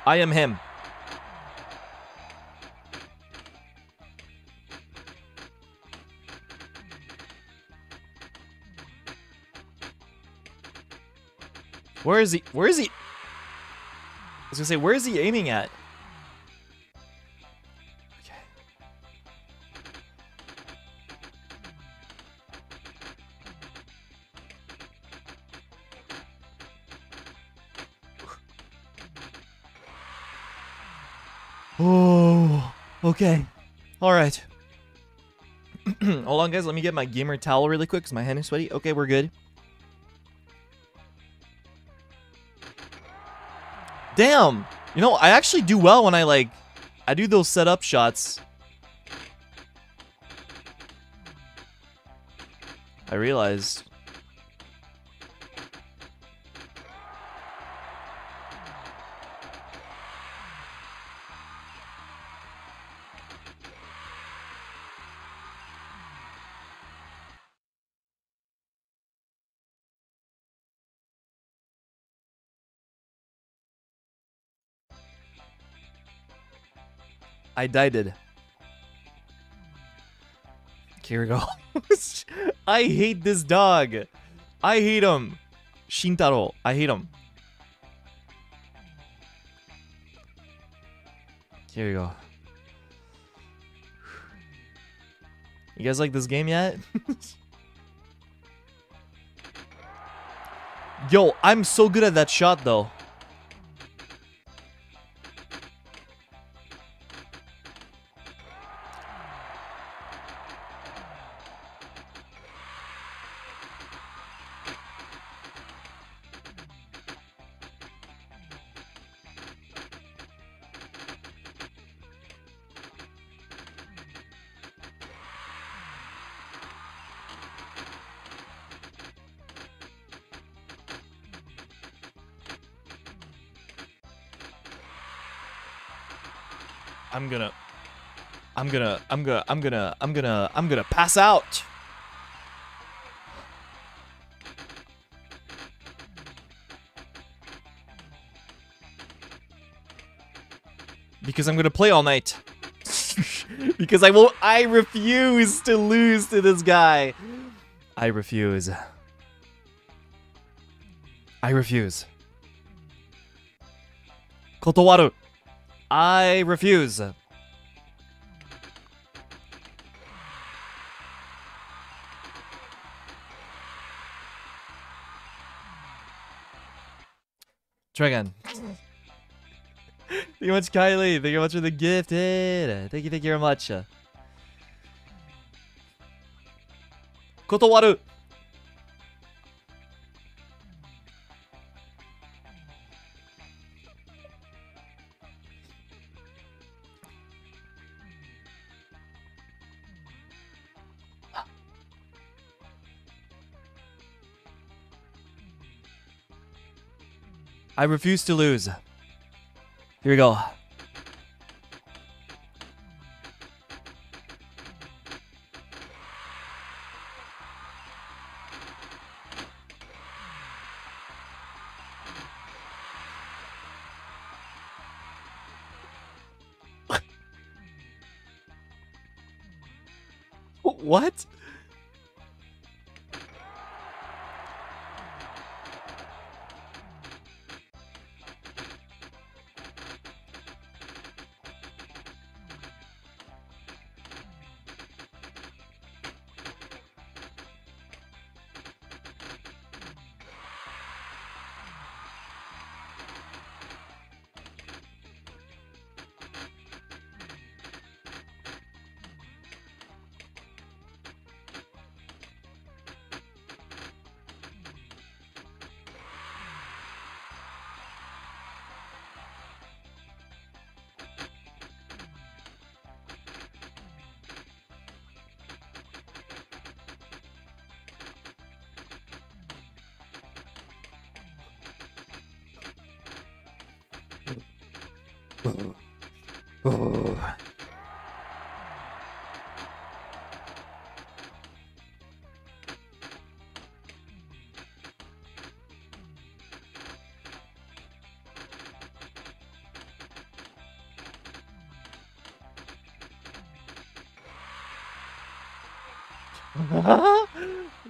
I am him. Where is he? Where is he? I was gonna say, where is he aiming at? Okay. Oh, okay. All right. Hold on, guys. Let me get my gamer towel really quick because my hand is sweaty. Okay, we're good. Damn! You know, I actually do well when I do those setup shots. I realized. I dieted. Here we go. I hate this dog. I hate him. Shintaro. I hate him. Here we go. You guys like this game yet? Yo, I'm so good at that shot though. I'm gonna pass out. Because I'm gonna play all night. Because I refuse to lose to this guy. I refuse. I refuse. Kotowaru. I refuse. Try again. Thank you much, Kylie. Thank you much for the gifted. Thank you very much. Kotowaru. I refuse to lose. Here we go. What? Oh.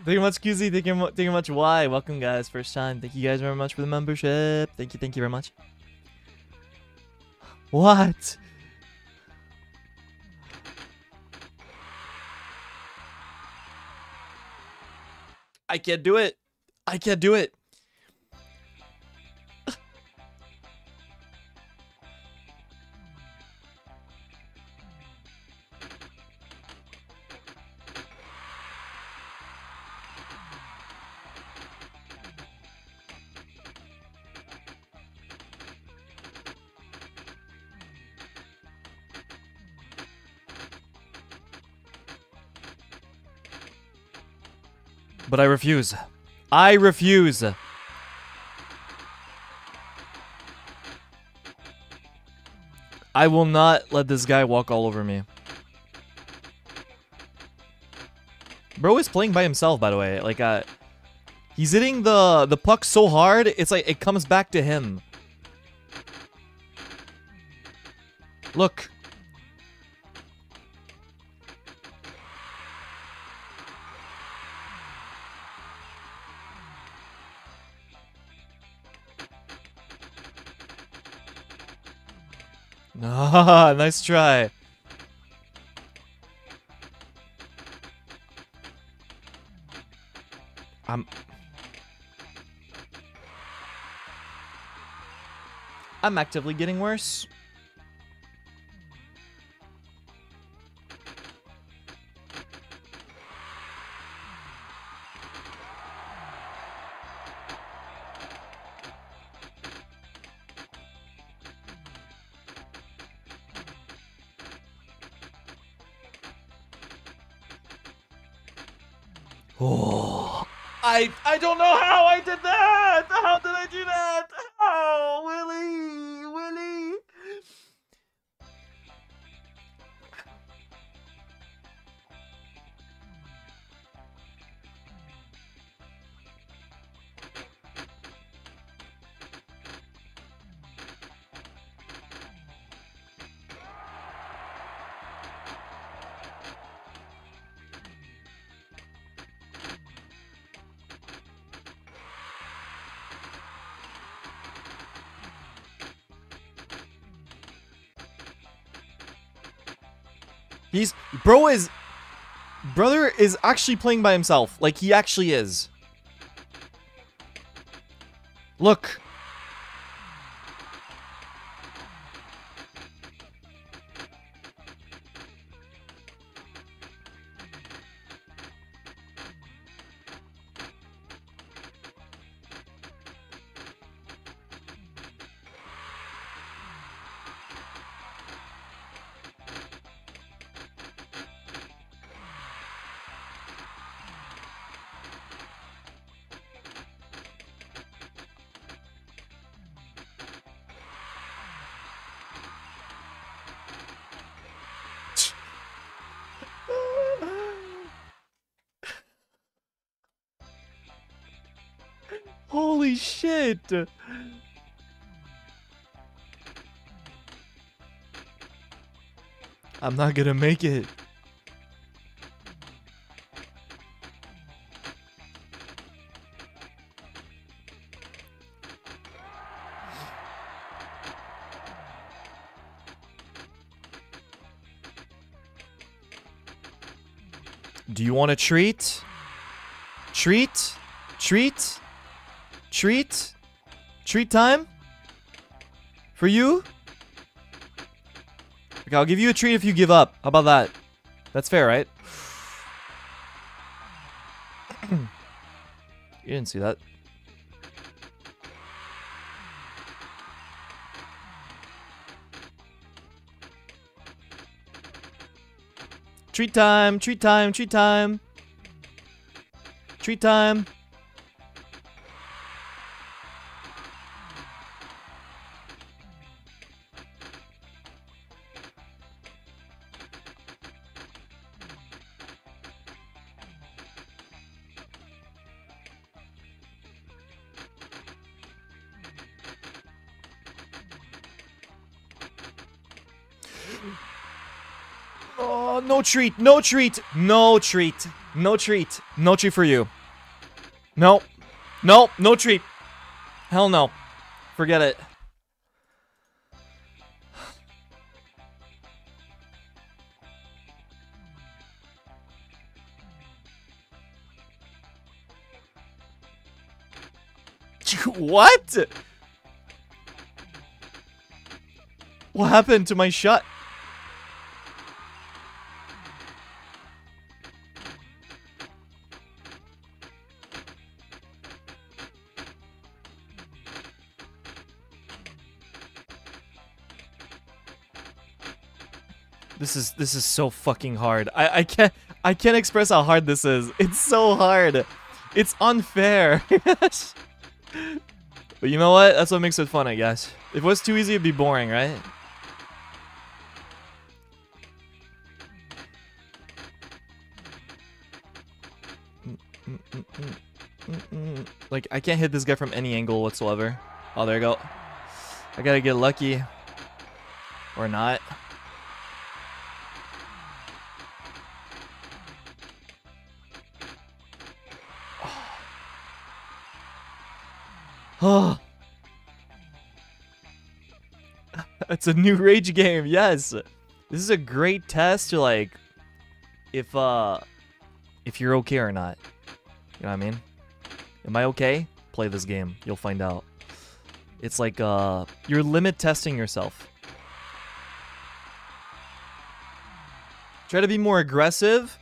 Thank you much, QZ. Thank you much, Y. Welcome, guys. First time. Thank you guys very much for the membership. Thank you very much. What? I can't do it. I can't do it. But I refuse. I refuse. I will not let this guy walk all over me. Bro is playing by himself, by the way. Like, he's hitting the puck so hard, it's like it comes back to him. Look. Haha, nice try. I'm actively getting worse. Oh, I don't know how I did that. How did I do that? Oh, Willie, Willie. Brother is actually playing by himself. Like, he actually is. Look. Holy shit! I'm not gonna make it. Do you want a treat? Treat? Treat? Treat? Treat time? For you? Okay, I'll give you a treat if you give up. How about that? That's fair, right? You didn't see that. Treat time! Treat time! Treat time! Treat time! Oh, no treat, no treat, no treat, no treat, no treat for you. No, no, no treat. Hell no. Forget it. What? What happened to my shot? This is so fucking hard. I can't express how hard this is. It's so hard. It's unfair. But you know what? That's what makes it fun, I guess. If it was too easy, it'd be boring, right? Like, I can't hit this guy from any angle whatsoever. Oh, there you go. I gotta get lucky. Or not. Oh, it's a new rage game. Yes, this is a great test to like, if you're okay or not. You know what I mean? Am I okay? Play this game. You'll find out. It's like you're limit testing yourself. Try to be more aggressive.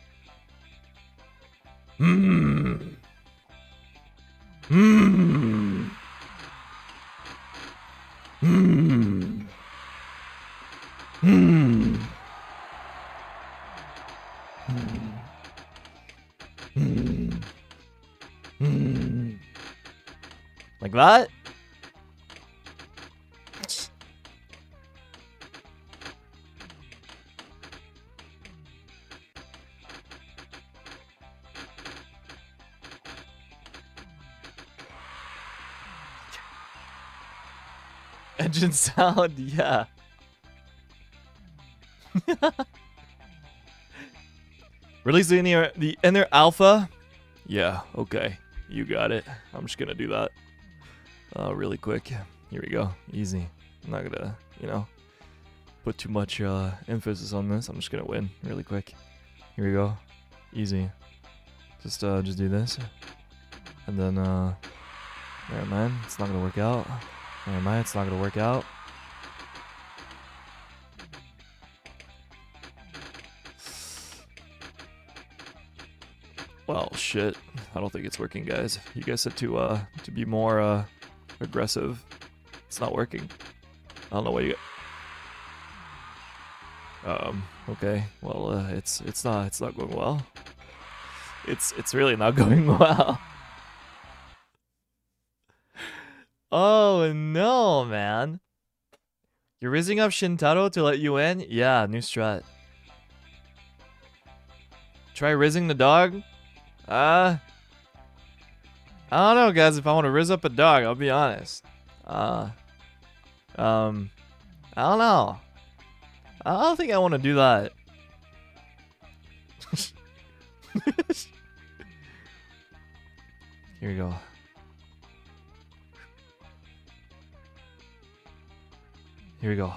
Like that? Engine sound, yeah. Release the inner alpha? Yeah, okay. You got it. I'm just gonna do that. Really quick. Here we go. Easy. I'm not gonna, you know. put too much emphasis on this. I'm just gonna win really quick. Here we go. Easy. Just do this. And then never mind, it's not gonna work out. Never mind, it's not gonna work out. Well, shit. I don't think it's working, guys. You guys said to be more aggressive. It's not working. I don't know what you got. Okay. Well, it's not going well. It's really not going well. Oh no, man. You're raising up Shintaro to let you in? Yeah, new strat. Try rizzing the dog? I don't know, guys, if I want to rizz up a dog, I'll be honest. I don't know. I don't think I want to do that. Here we go. Here we go.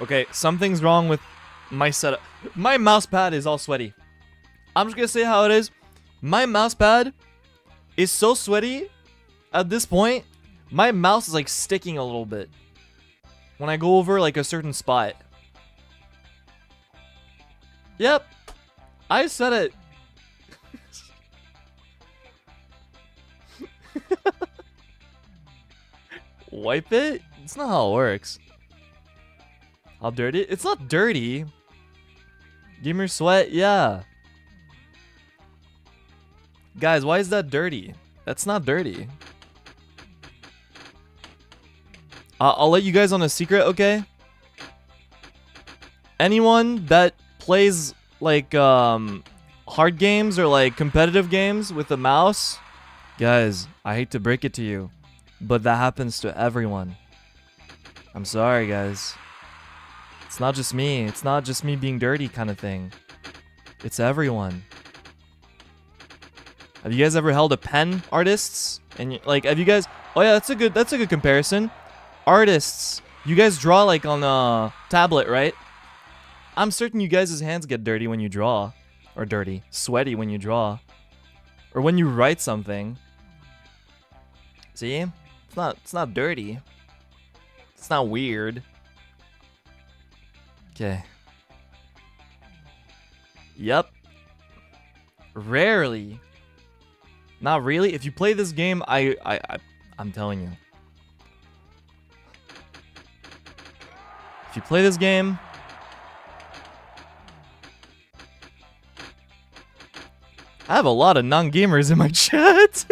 Okay, something's wrong with my setup. My mouse pad is all sweaty. I'm just gonna say how it is. My mouse pad is so sweaty at this point. My mouse is like sticking a little bit when I go over like a certain spot. Yep, I said it. Wipe it? It's not how it works. How dirty? It's not dirty. Give me your sweat, yeah. Guys, why is that dirty? That's not dirty. I'll let you guys on a secret, okay? Anyone that plays like hard games or like competitive games with a mouse, guys, I hate to break it to you, but that happens to everyone. I'm sorry, guys. It's not just me. It's not just me being dirty kind of thing. It's everyone. Have you guys ever held a pen, artists? And like, have you guys? Oh yeah, that's a good comparison. Artists, you guys draw like on a tablet, right? I'm certain you guys' hands get dirty when you draw, or dirty, sweaty when you draw, or when you write something. See? It's not dirty. It's not weird. Okay. Yep. Rarely. Not really. If you play this game, I'm telling you. If you play this game, I have a lot of non-gamers in my chat.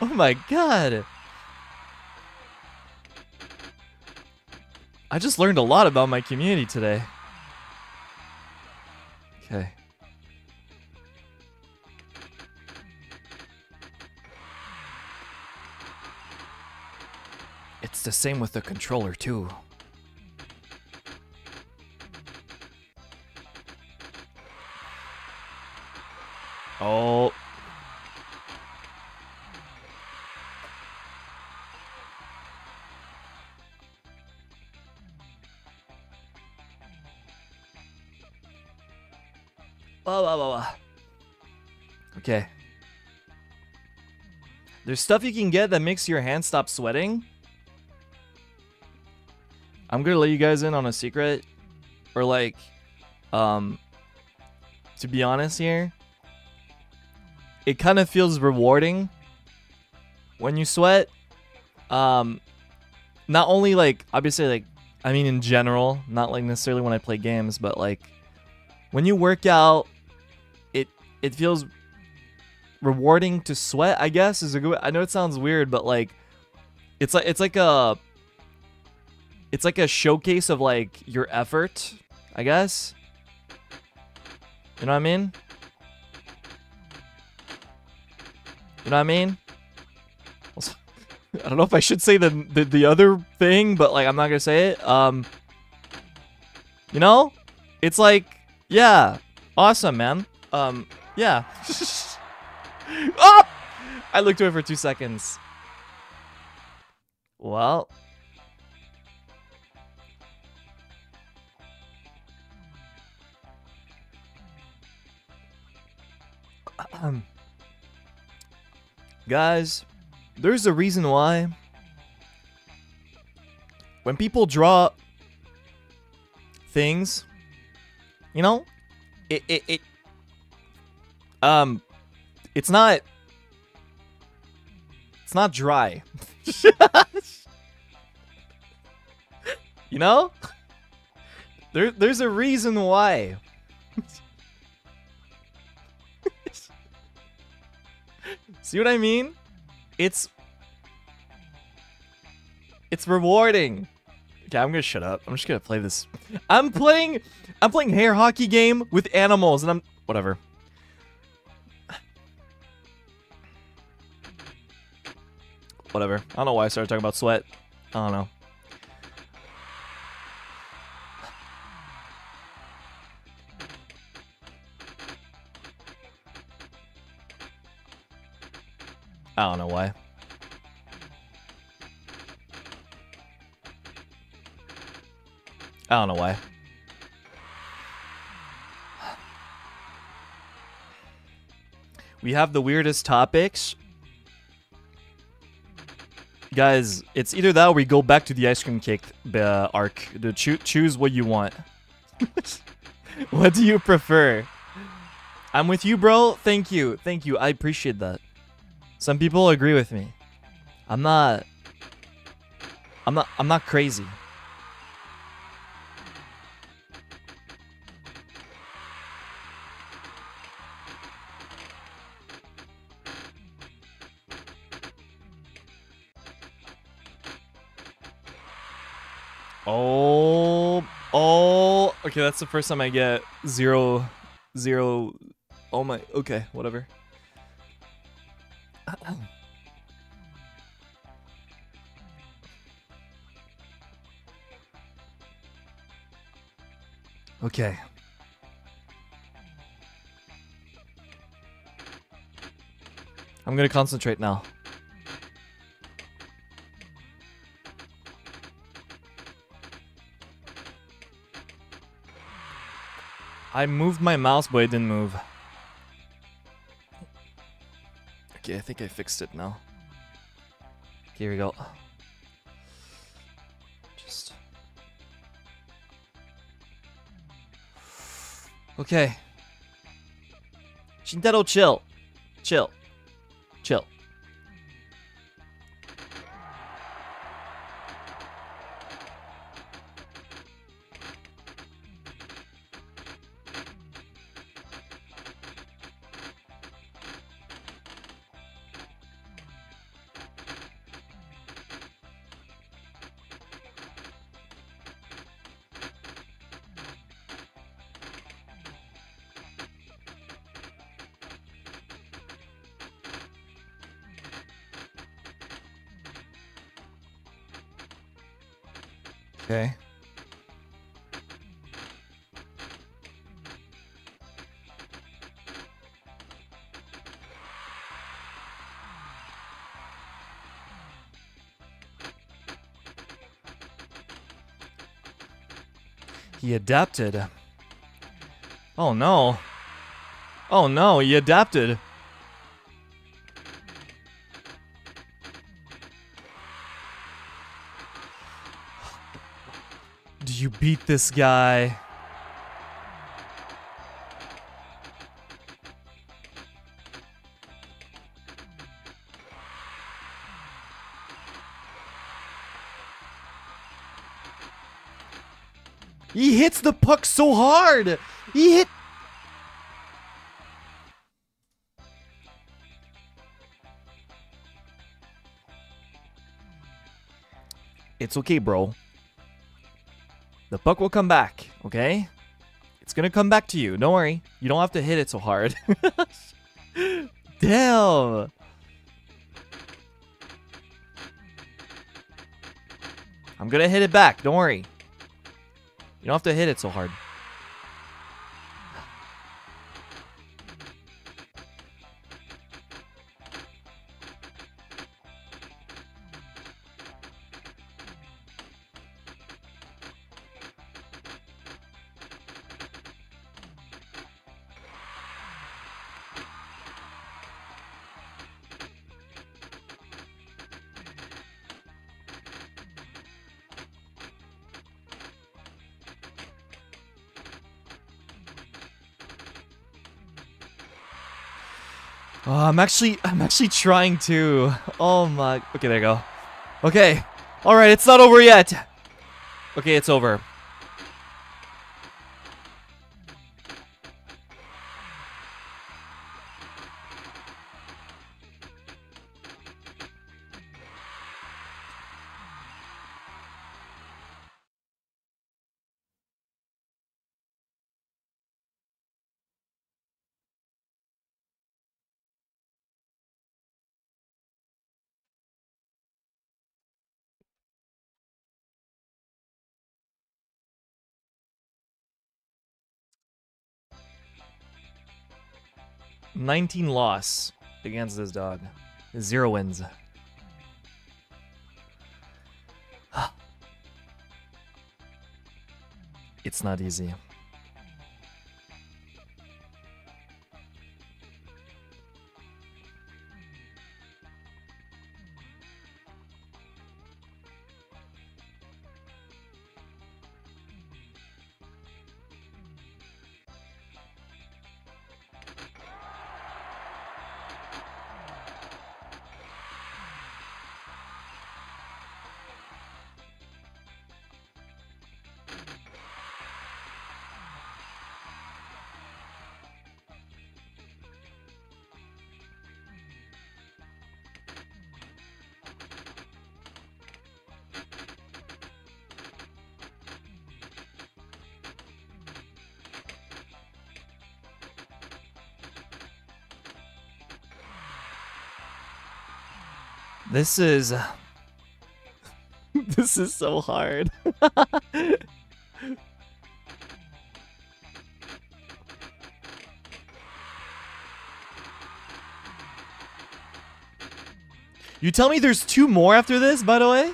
Oh my god. I just learned a lot about my community today. Okay. It's the same with the controller too. Oh. Blah, blah, blah, blah. Okay. There's stuff you can get that makes your hand stop sweating. I'm gonna let you guys in on a secret, or like, to be honest here, it kind of feels rewarding when you sweat. Not only like, obviously like, I mean in general, not like necessarily when I play games, but like, when you work out, it feels rewarding to sweat, I guess, is a good way. I know it sounds weird, but like it's like a showcase of like your effort, I guess. You know what I mean? You know what I mean? I don't know if I should say the other thing, but like I'm not gonna say it. You know, it's like, yeah, awesome, man. Yeah. Oh! I looked away for 2 seconds. Well, guys, there's a reason why when people draw things, you know, it's not dry. You know? There's a reason why. See what I mean? It's rewarding. Okay, I'm gonna shut up. I'm just gonna play this. I'm playing hair hockey game with animals, and I'm whatever. Whatever. I don't know why I started talking about sweat. I don't know. I don't know why. I don't know why. We have the weirdest topics. Guys, it's either that or we go back to the ice cream cake arc. Choose what you want. What do you prefer? I'm with you, bro. Thank you. Thank you. I appreciate that. Some people agree with me. I'm not crazy. Oh, okay, that's the first time I get 0, 0, oh my, okay, whatever. Okay. I'm gonna concentrate now. I moved my mouse, but it didn't move. Okay, I think I fixed it now. Okay, here we go. Just... okay. Shintaro, chill. Chill. Chill. Okay. He adapted. Oh no. Oh no, he adapted. You beat this guy. He hits the puck so hard. He hit. It's okay, bro. The puck will come back, okay? It's gonna come back to you. Don't worry. You don't have to hit it so hard. Damn! I'm gonna hit it back. Don't worry. You don't have to hit it so hard. Oh, I'm actually trying to. Oh my. Okay, there you go. Okay. All right, it's not over yet. Okay, it's over. -19 loss against this dog. 0 wins. It's not easy. This is so hard. You tell me there's 2 more after this, by the way?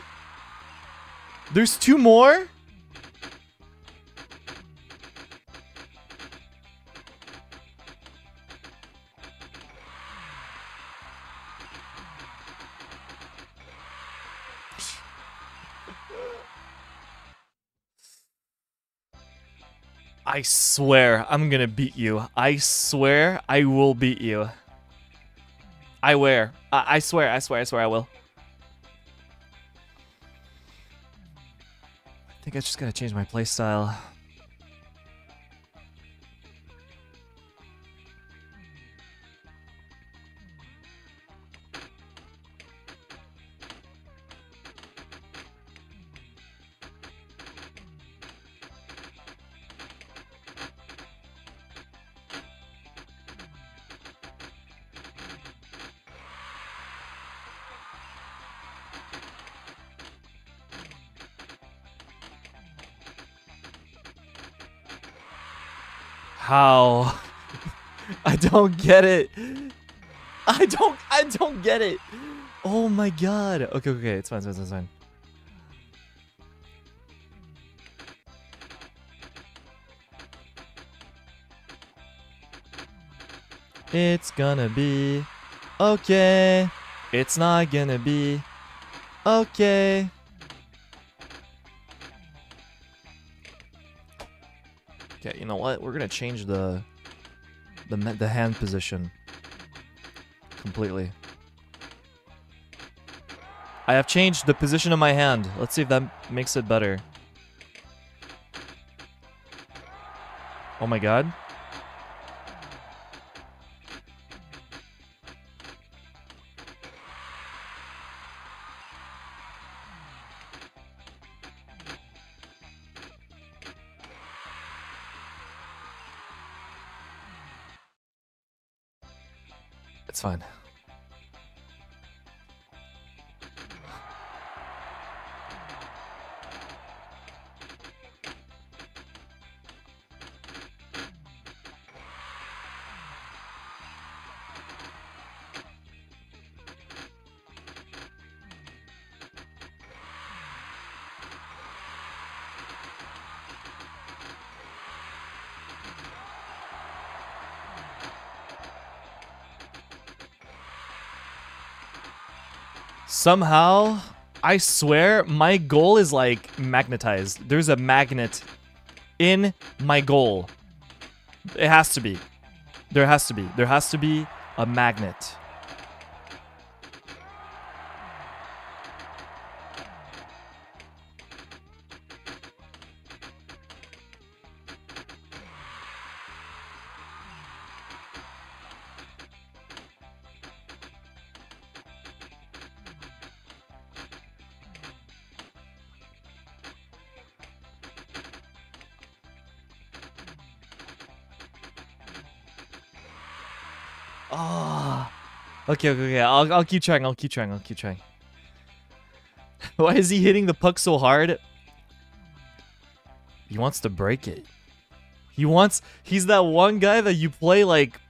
There's 2 more? I swear I'm gonna beat you. I swear I will beat you. I swear I will. I think I just gotta change my playstyle. How? I don't get it. I don't get it. Oh my god. Okay, it's fine. It's gonna be okay. It's not gonna be okay. Okay, you know what? We're gonna change the hand position completely. I have changed the position of my hand. Let's see if that makes it better. Oh my god. It's fine. Somehow, I swear, my goal is like magnetized. There's a magnet in my goal. It has to be. There has to be. There has to be a magnet. Oh, okay. I'll keep trying. Why is he hitting the puck so hard? He wants to break it. He's that one guy that you play like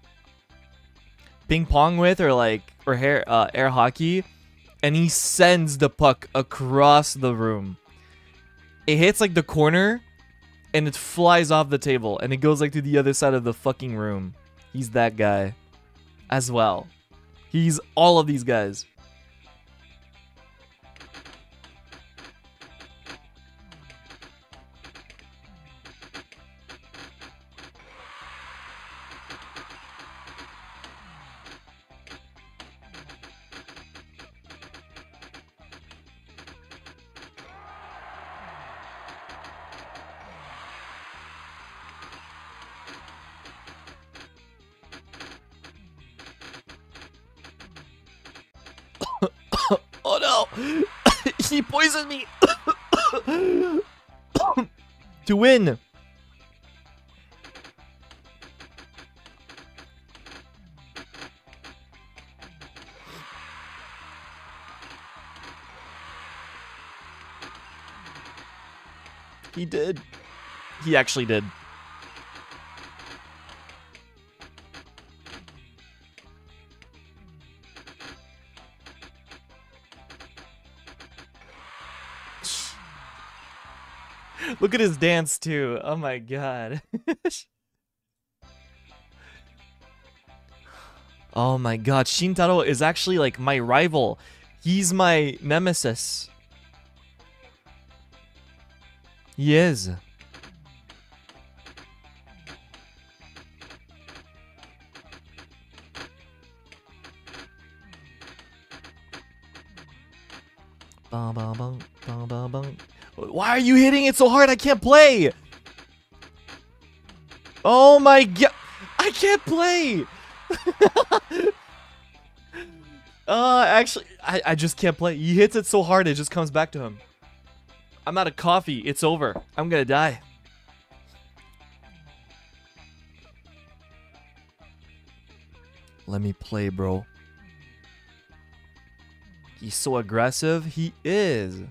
ping pong with, or air hockey, and he sends the puck across the room. It hits like the corner, and it flies off the table, and it goes like to the other side of the fucking room. He's that guy. As well. He's all of these guys. Oh no! He poisoned me! To win! He did. He actually did. Look at his dance, too. Oh, my God. Oh, my God. Shintaro is actually, like, my rival. He's my nemesis. He is. Bum, bum, bum, bum, bum, bum. Why are you hitting it so hard? I can't play! Oh my god! I can't play! Actually, I just can't play. He hits it so hard, it just comes back to him. I'm out of coffee. It's over. I'm gonna die. Let me play, bro. He's so aggressive. He is.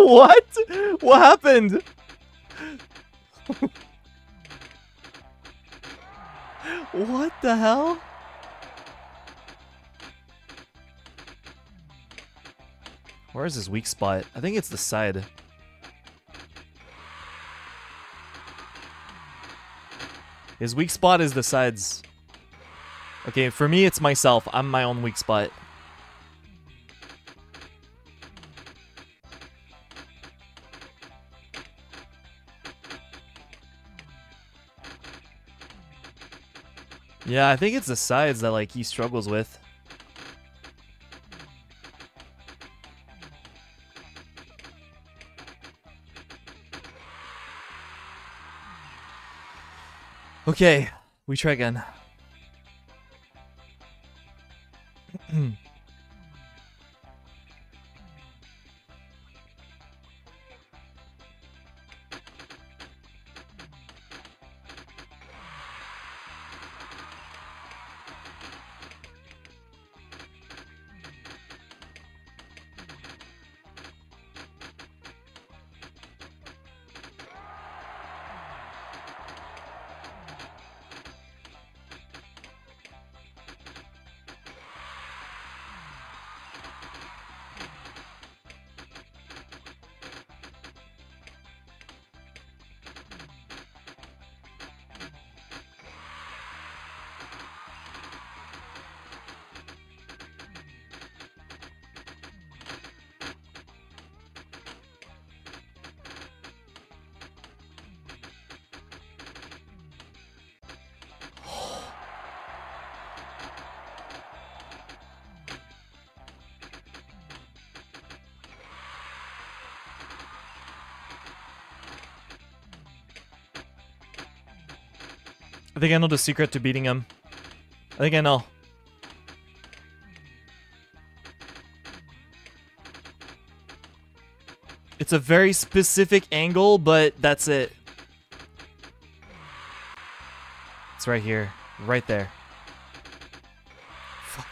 What? What happened? What the hell? Where is his weak spot? I think it's the side. His weak spot is the sides. Okay, for me, it's myself. I'm my own weak spot. Yeah, I think it's the sides that like he struggles with. Okay, we try again. I think I know the secret to beating him. I think I know. It's a very specific angle, but that's it. It's right here. Right there. Fuck.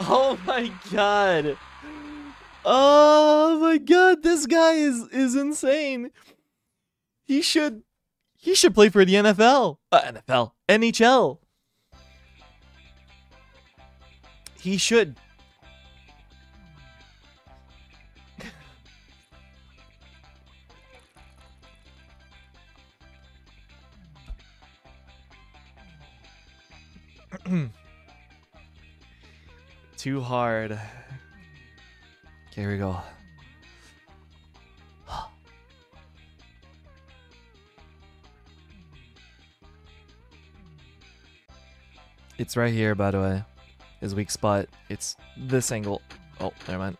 Oh my god. Oh my god, this guy is insane. He should play for the NFL. NHL. He should. Too hard. Okay, here we go. It's right here, by the way. His weak spot. It's this angle. Oh, never mind.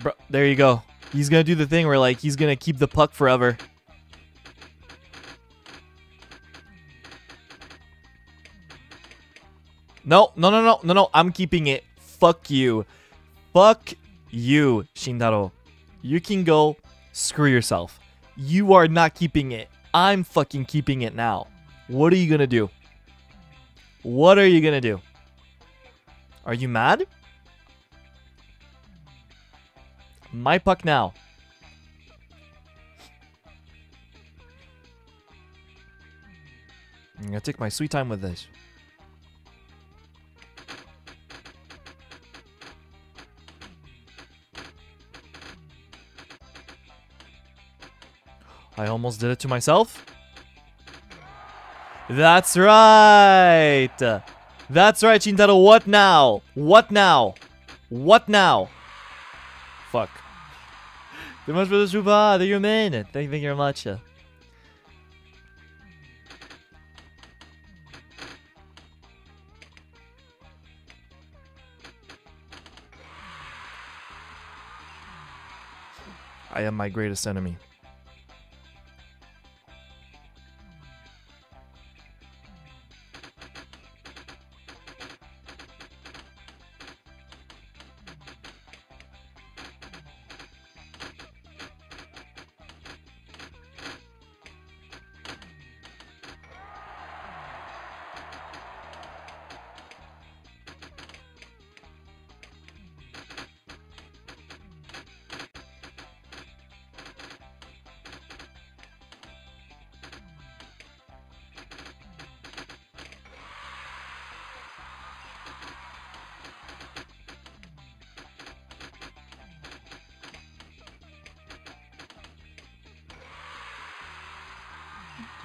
Bro, there you go. He's gonna do the thing where, like, he's gonna keep the puck forever. No. I'm keeping it. Fuck you. Fuck you, Shintaro. You can go screw yourself. You are not keeping it. I'm fucking keeping it now. What are you gonna do? What are you gonna do? Are you mad? My puck now. I'm gonna take my sweet time with this. I almost did it to myself. That's right. That's right, Shintaro. What now? What now? What now? Fuck. Thank you much for the super. Thank you, man. Thank you very much. I am my greatest enemy.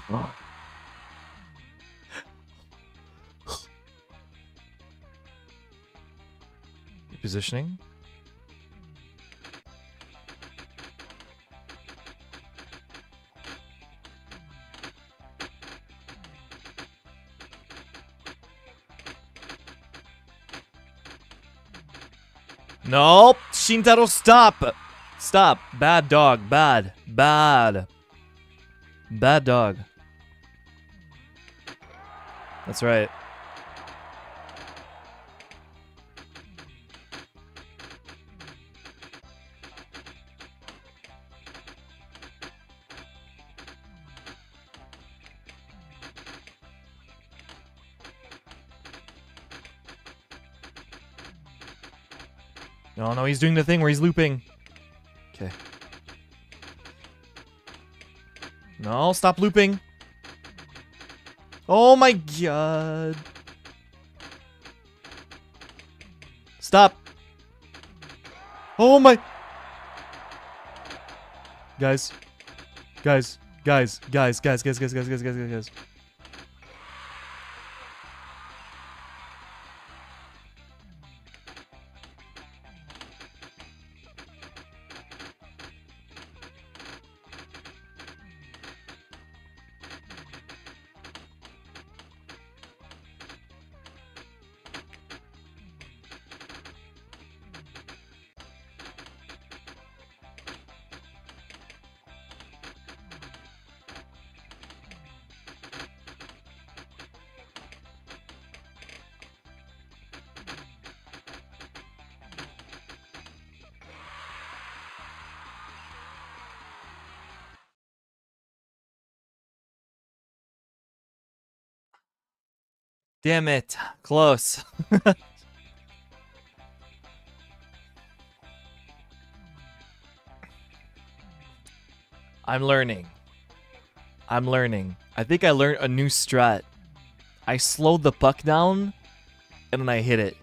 Oh. Positioning. Nope. Shintaro, stop. Stop. Bad dog. Bad. Bad. Bad dog. That's right. No, he's doing the thing where he's looping. Okay. No, stop looping. Oh my god. Stop. Oh my. Guys. Damn it. Close. I'm learning. I'm learning. I think I learned a new strat. I slowed the puck down, and then I hit it.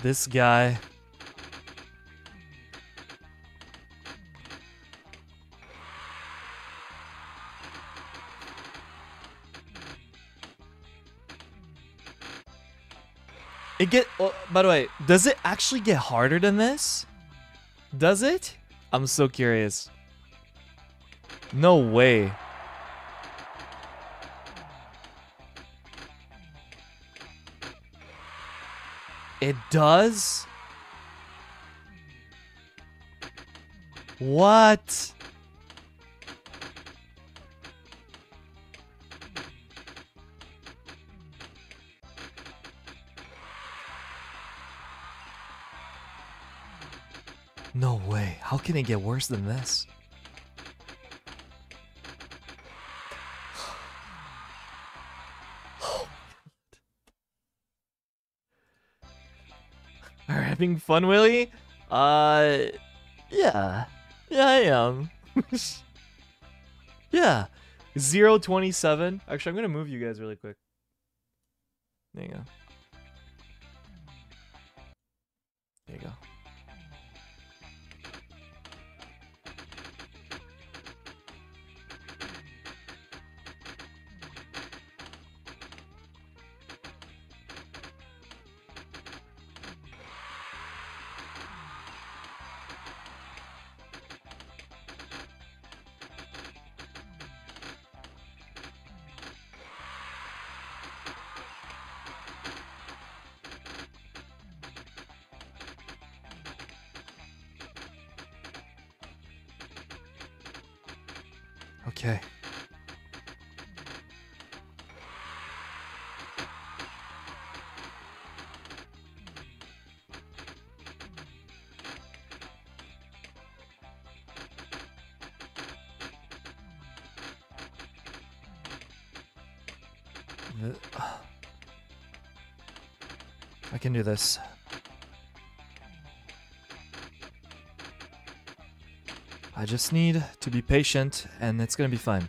This guy. Oh, by the way, does it actually get harder than this? Does it? I'm so curious. No way. It does? What? No way. How can it get worse than this? Having fun, Willie? Yeah. Yeah, I am. Yeah. 027. Actually, I'm going to move you guys really quick. There you go. There you go. Okay. I can do this. I just need to be patient, and it's gonna be fine.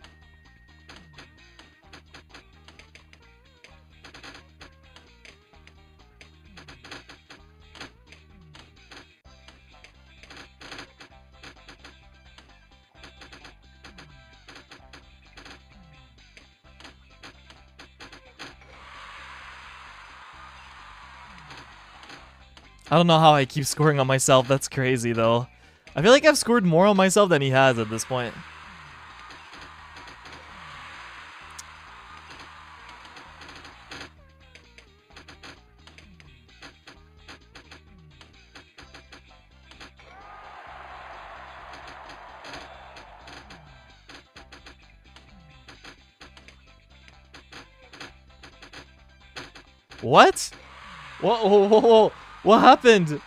I don't know how I keep scoring on myself. That's crazy, though. I feel like I've scored more on myself than he has at this point. What? Whoa, whoa, whoa. What happened?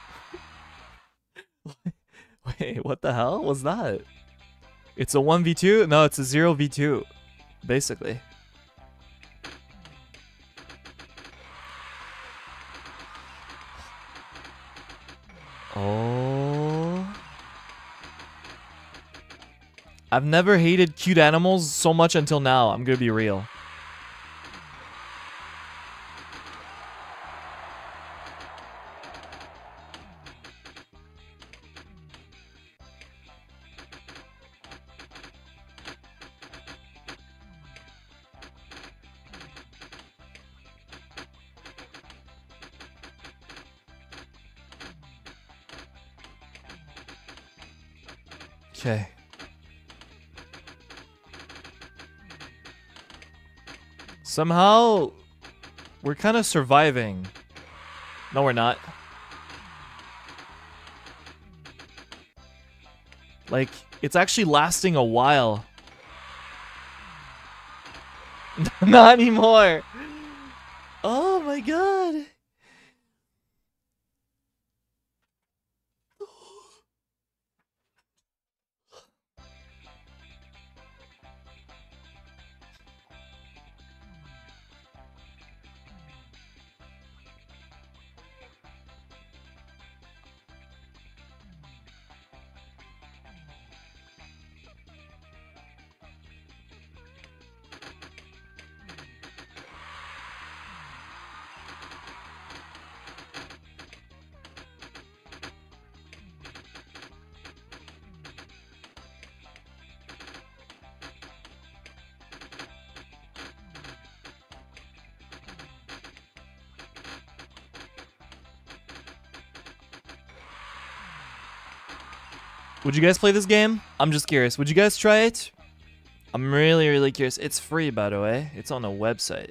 What the hell was that? It's a 1v2? No, it's a 0v2, basically. Oh. I've never hated cute animals so much until now. I'm gonna be real. Okay. Somehow We're kind of surviving. No, we're not. Like, it's actually lasting a while. Not anymore. Oh my god. Would you guys play this game? I'm just curious. Would you guys try it? I'm really, really curious. It's free, by the way. It's on the website.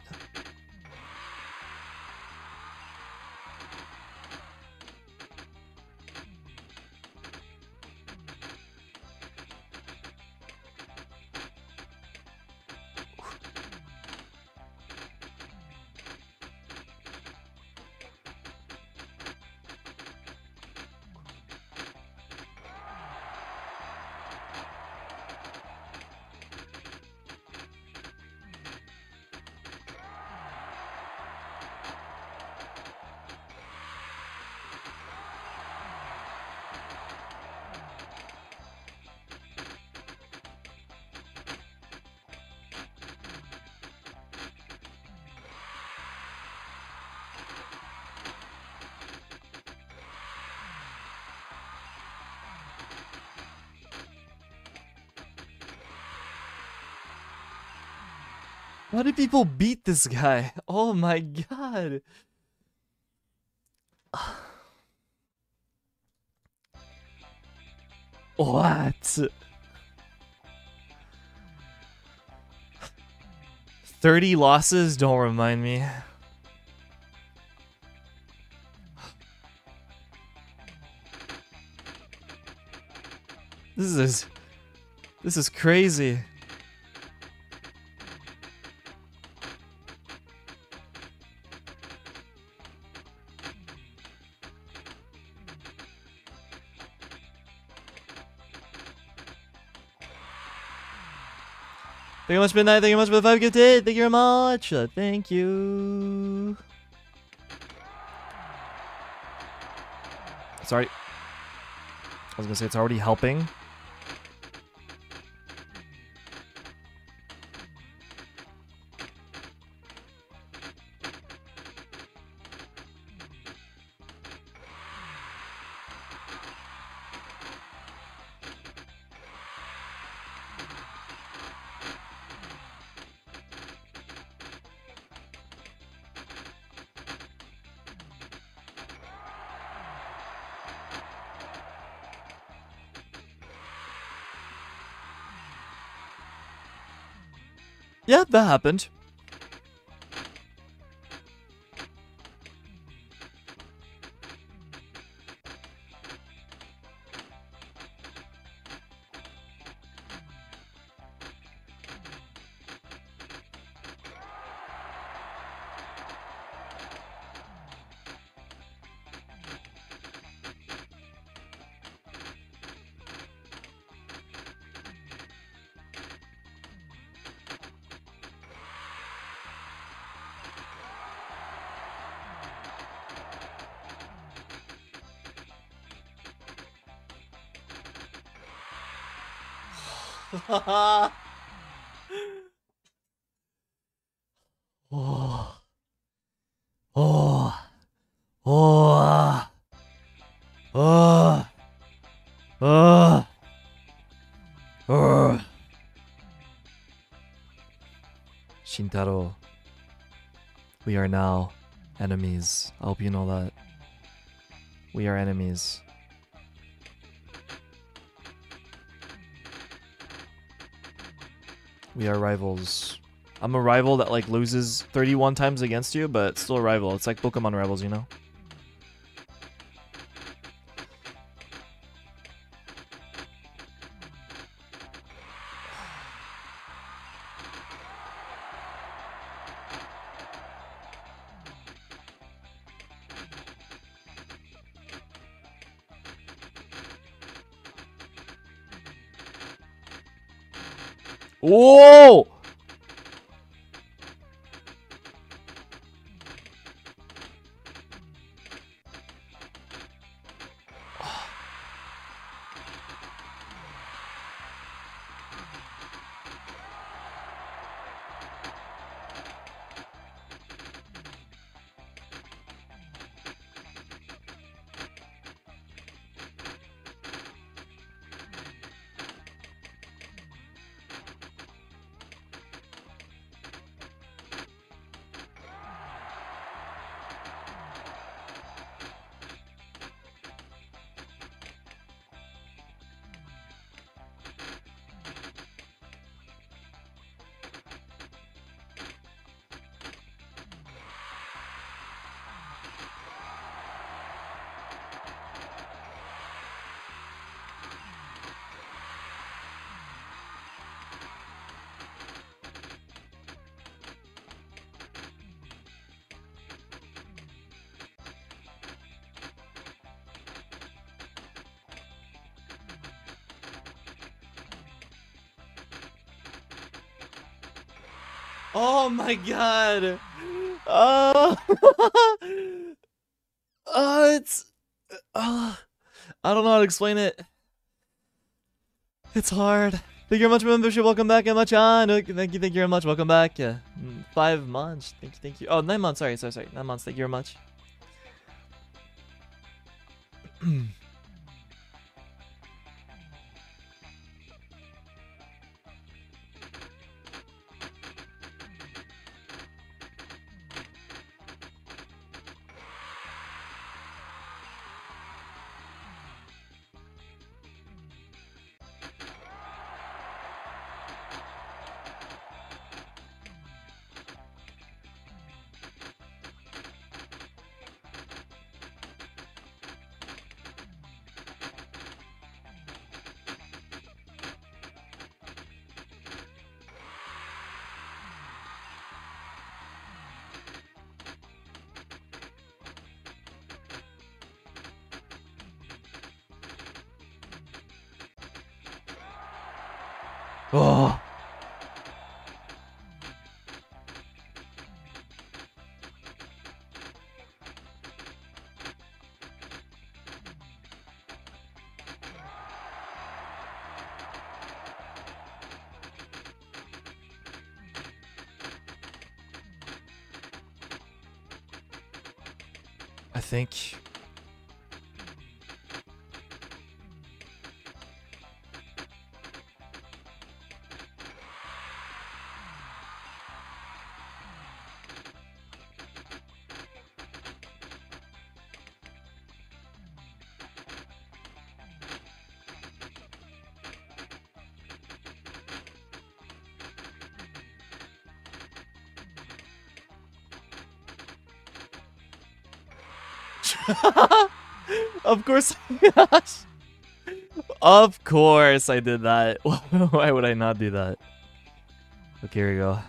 How did people beat this guy? Oh my god. What? 30 losses? Don't remind me. This is crazy. Thank you much, Midnight. Thank you much for the 5 gift hit. Thank you very much. Thank you. Sorry. I was gonna say it's already helping. Yeah, that happened. Shintaro, we are now enemies. I hope you know that. We are enemies. We are rivals. I'm a rival that like loses 31 times against you, but it's still a rival. It's like Pokemon Rivals, you know? Whoa! Oh my god! I don't know how to explain it. It's hard. Thank you very much for membership. Welcome back, Emma-chan. Thank you very much. Welcome back. 5 months. Thank you. Oh, 9 months. Sorry. 9 months. Thank you very much. Oh. I think... Of course. Of course I did that. Why would I not do that? Okay, here we go.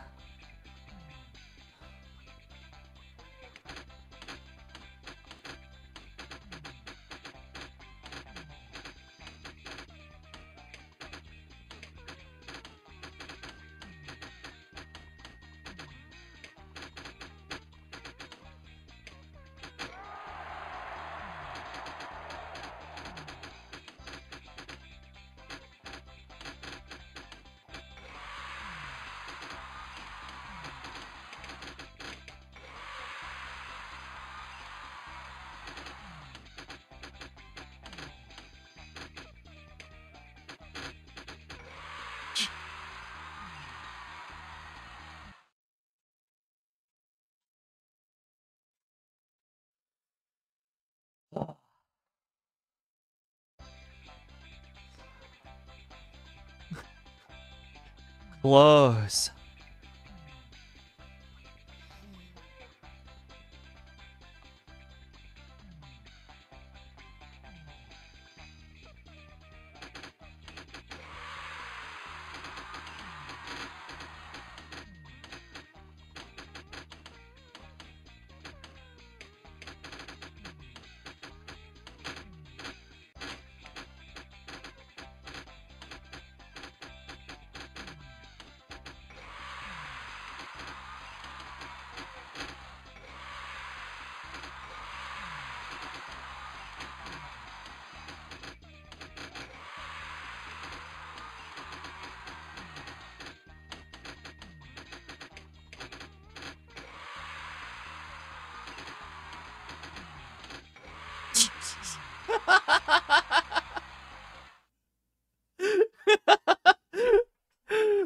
Close.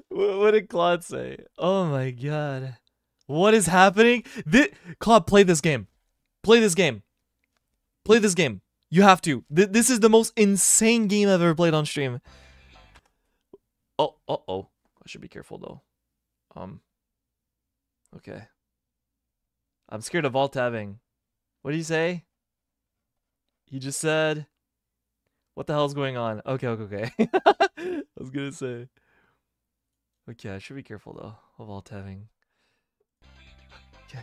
What did Claude say? Oh my god. What is happening? Claude, play this game. Play this game. Play this game. You have to. This is the most insane game I've ever played on stream. Oh, uh-oh. I should be careful, though. Okay. I'm scared of alt-tabbing. What did he say? He just said... What the hell's going on? Okay, okay, okay. I was gonna say... Okay, I should be careful, though, of alt-tabbing. Okay.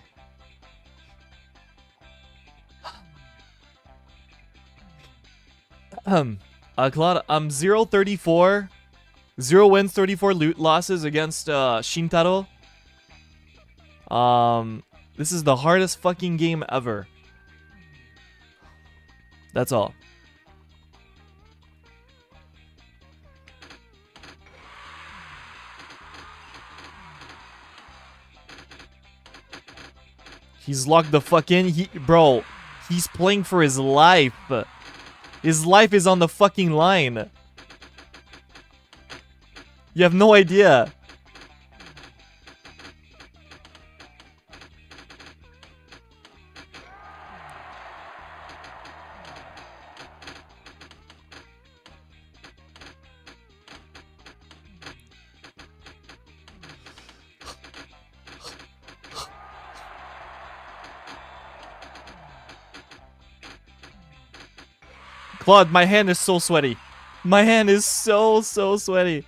Claude, I'm 0-34... 0 wins, 34 loot losses against Shintaro. This is the hardest fucking game ever. That's all. He's locked the fuck in. Bro, he's playing for his life. His life is on the fucking line. You have no idea. Claude, my hand is so sweaty. My hand is so sweaty.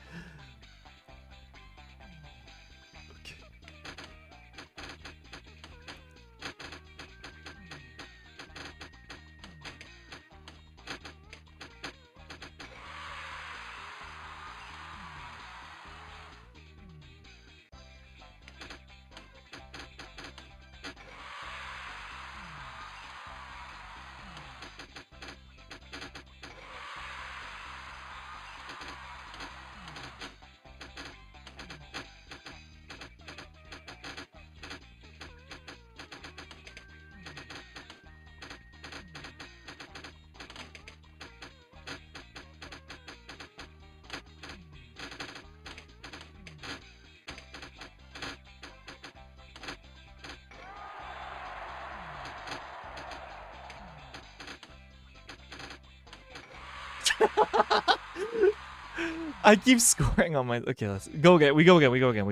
I keep scoring on my... Okay, let's go again. We go again.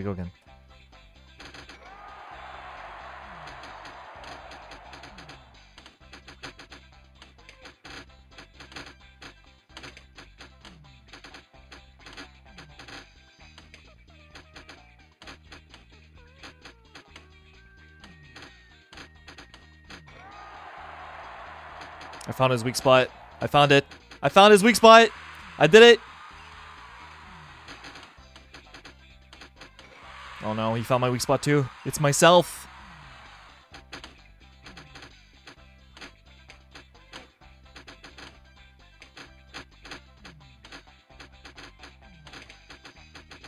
I found his weak spot. I found it. I found his weak spot. I did it. Oh no, he found my weak spot too. It's myself.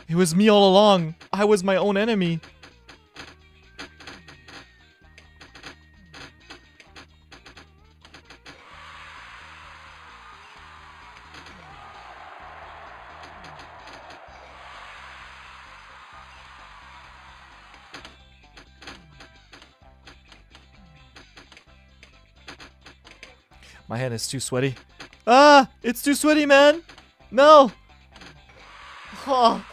It was me all along. I was my own enemy. My hand is too sweaty. Ah! It's too sweaty, man! No! Oh.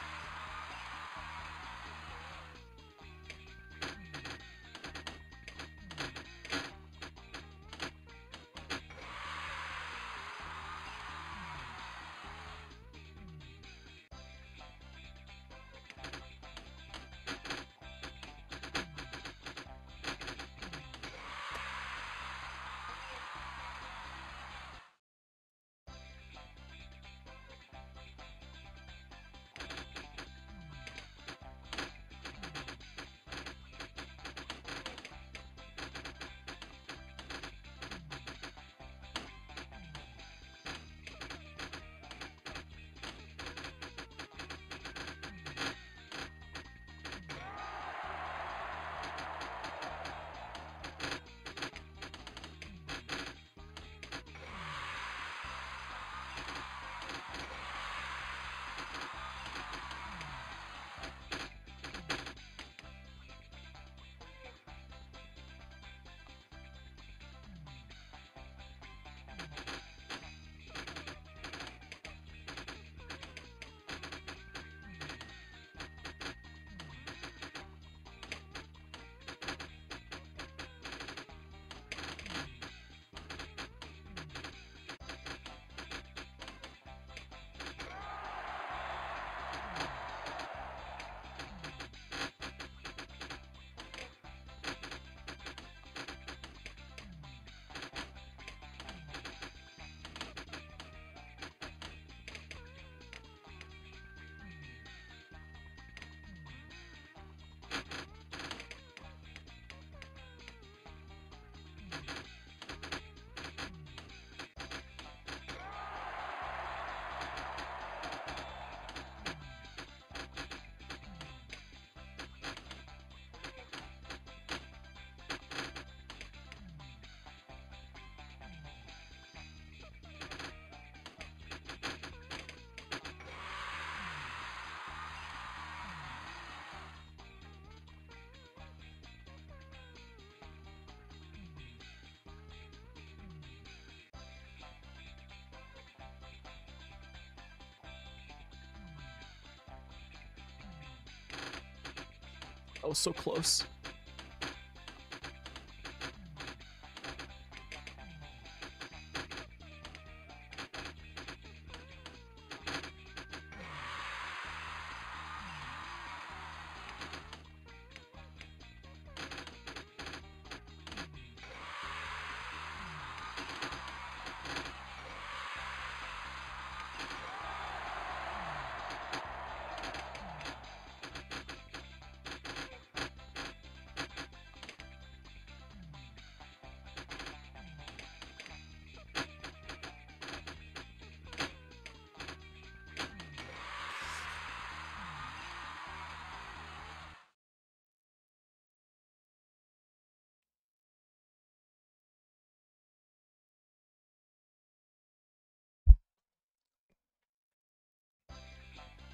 I was so close.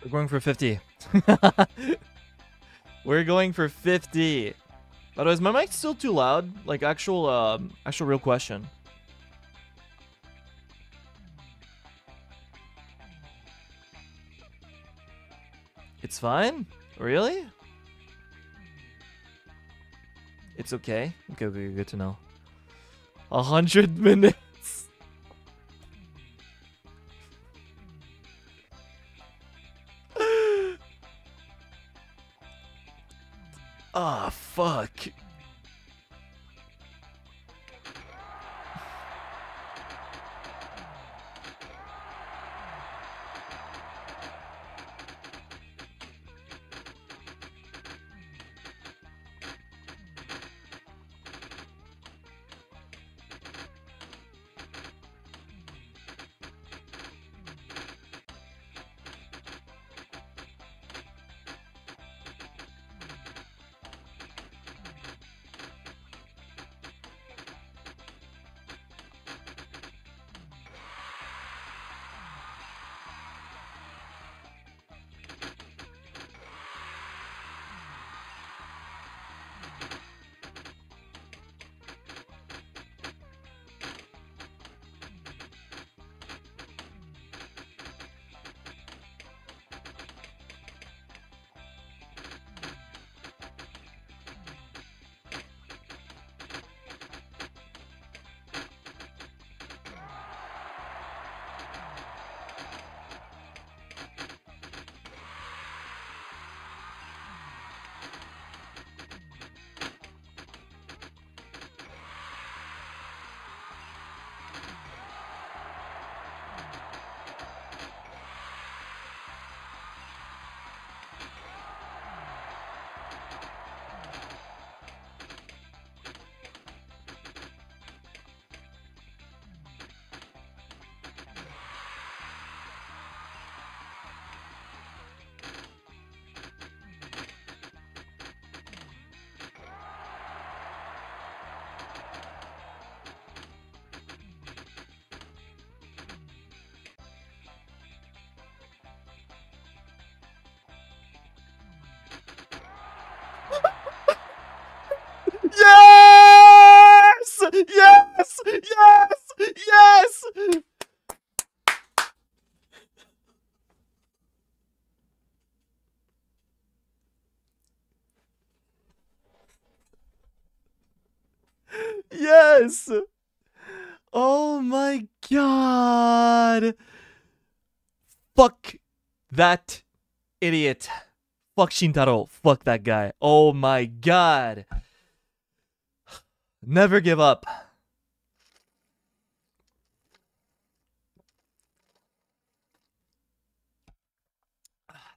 We're going for 50. We're going for 50. By the way, is my mic still too loud? Like actual real question. It's fine? Really? It's okay. Okay, good to know. 100 minutes. Ah, fuck. Yes! Yes! Oh my god! Fuck that idiot. Fuck Shintaro. Fuck that guy. Oh my god. Never give up.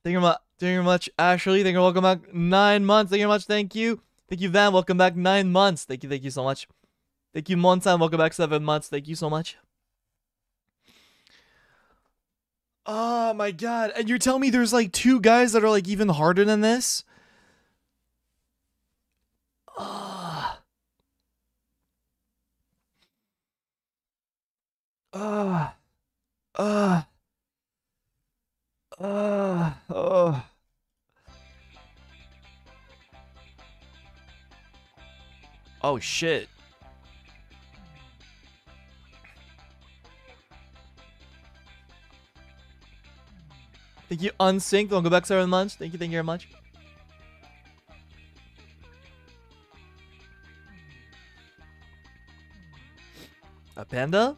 Thank you much, Ashley. Thank you. Welcome back 9 months. Thank you much. Thank you. Thank you, Van. Welcome back 9 months. Thank you. Thank you so much. Thank you, Monsan. Welcome back 7 months. Thank you so much. Oh my god! And you're telling me there's like 2 guys that are like even harder than this? Oh. Oh shit. Thank you, Unsynced. I'll go back 7 months. Thank you very much. Panda?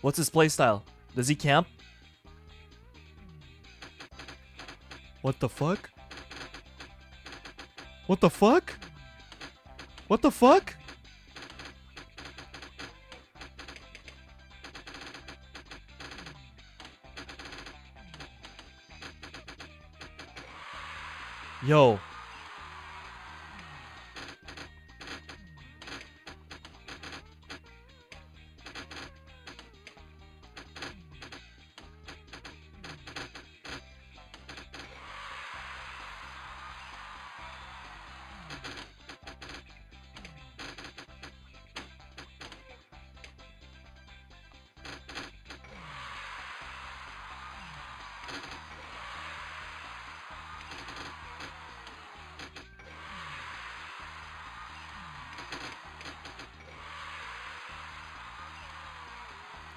What's his playstyle? Does he camp? What the fuck? What the fuck? What the fuck? Yo.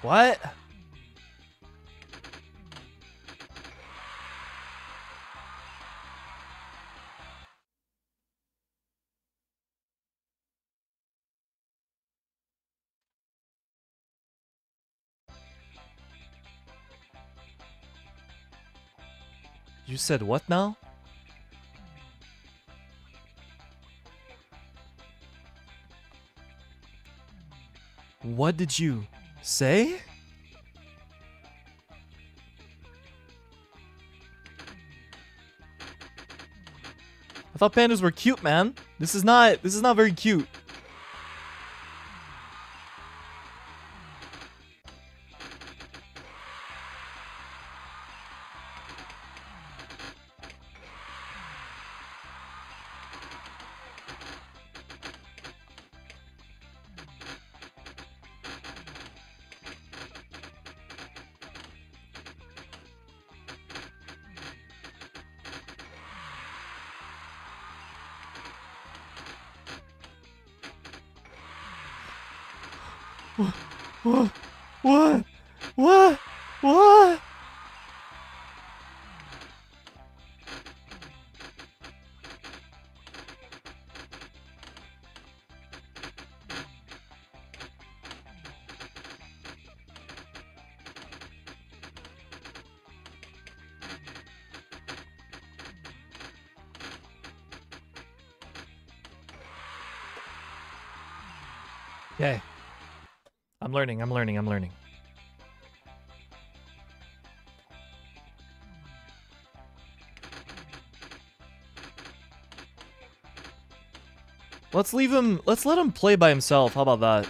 What? You said what now? What did you say? I thought pandas were cute, man. This is not very cute. What? Okay. I'm learning. Let's let him play by himself, how about that?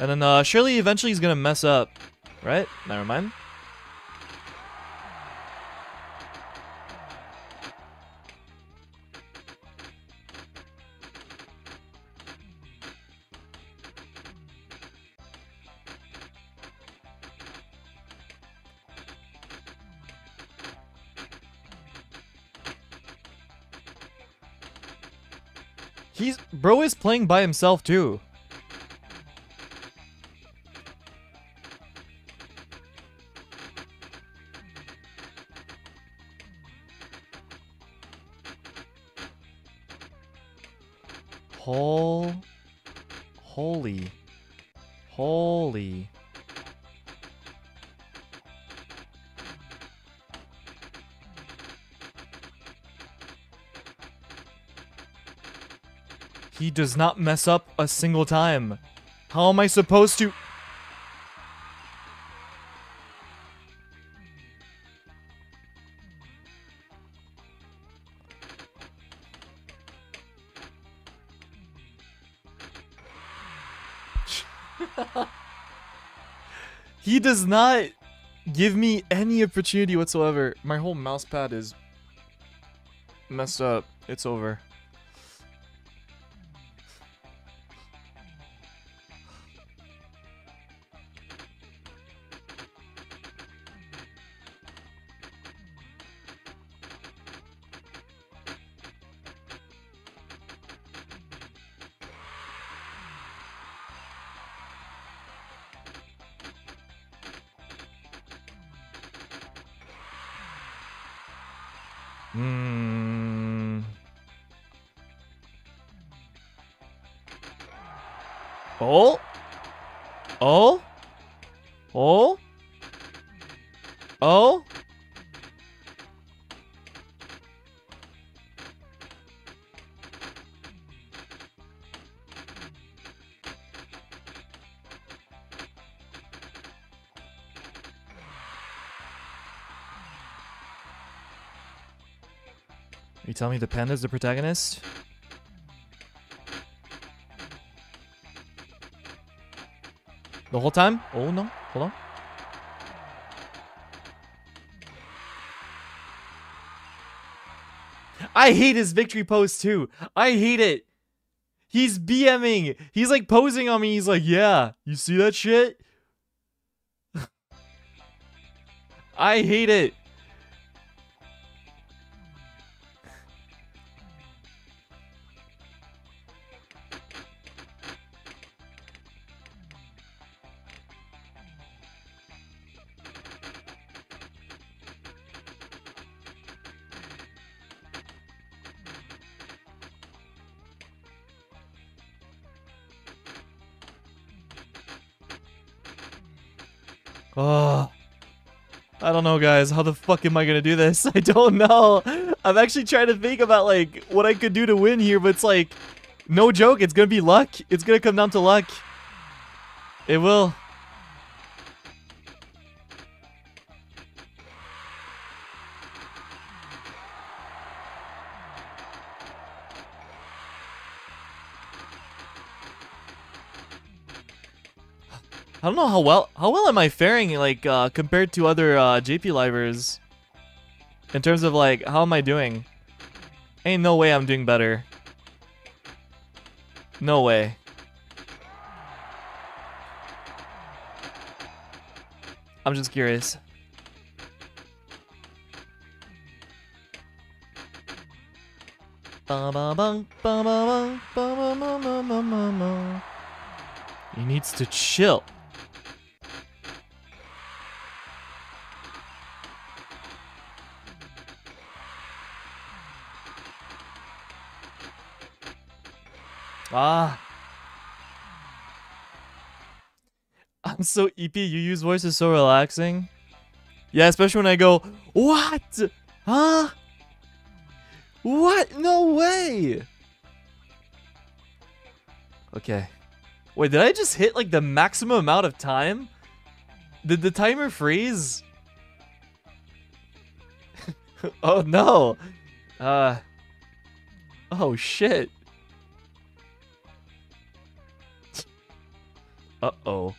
And then surely eventually he's gonna mess up, right? Never mind. Bro is playing by himself too. Holy. He does not mess up a single time. How am I supposed to? He does not give me any opportunity whatsoever. My whole mouse pad is messed up. It's over. Oh. Oh. Oh. Oh. You tell me the panda's the protagonist? The whole time? Oh no, hold on. I hate his victory pose too. I hate it. He's BMing. He's like posing on me. He's like, yeah, you see that shit? I hate it. Oh, I don't know, guys. How the fuck am I gonna do this? I don't know. I'm actually trying to think about, like, what I could do to win here, but it's like, no joke, it's gonna be luck. It's gonna come down to luck. It will. I don't know how well am I faring, like, compared to other JP livers in terms of, like, how am I doing? Ain't no way I'm doing better. No way. I'm just curious. He needs to chill. Ah. I'm so EP, Yu's voice is so relaxing. Yeah, especially when I go, what? Huh? What? No way. Okay. Wait, did I just hit like the maximum amount of time? Did the timer freeze? Oh no. Oh shit. Uh-oh.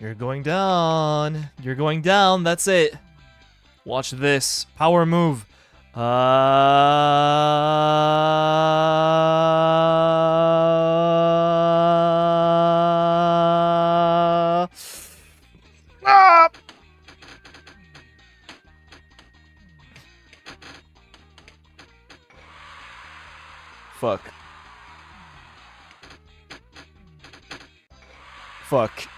You're going down. You're going down. That's it. Watch this. Power move. Ah! Fuck. Fuck.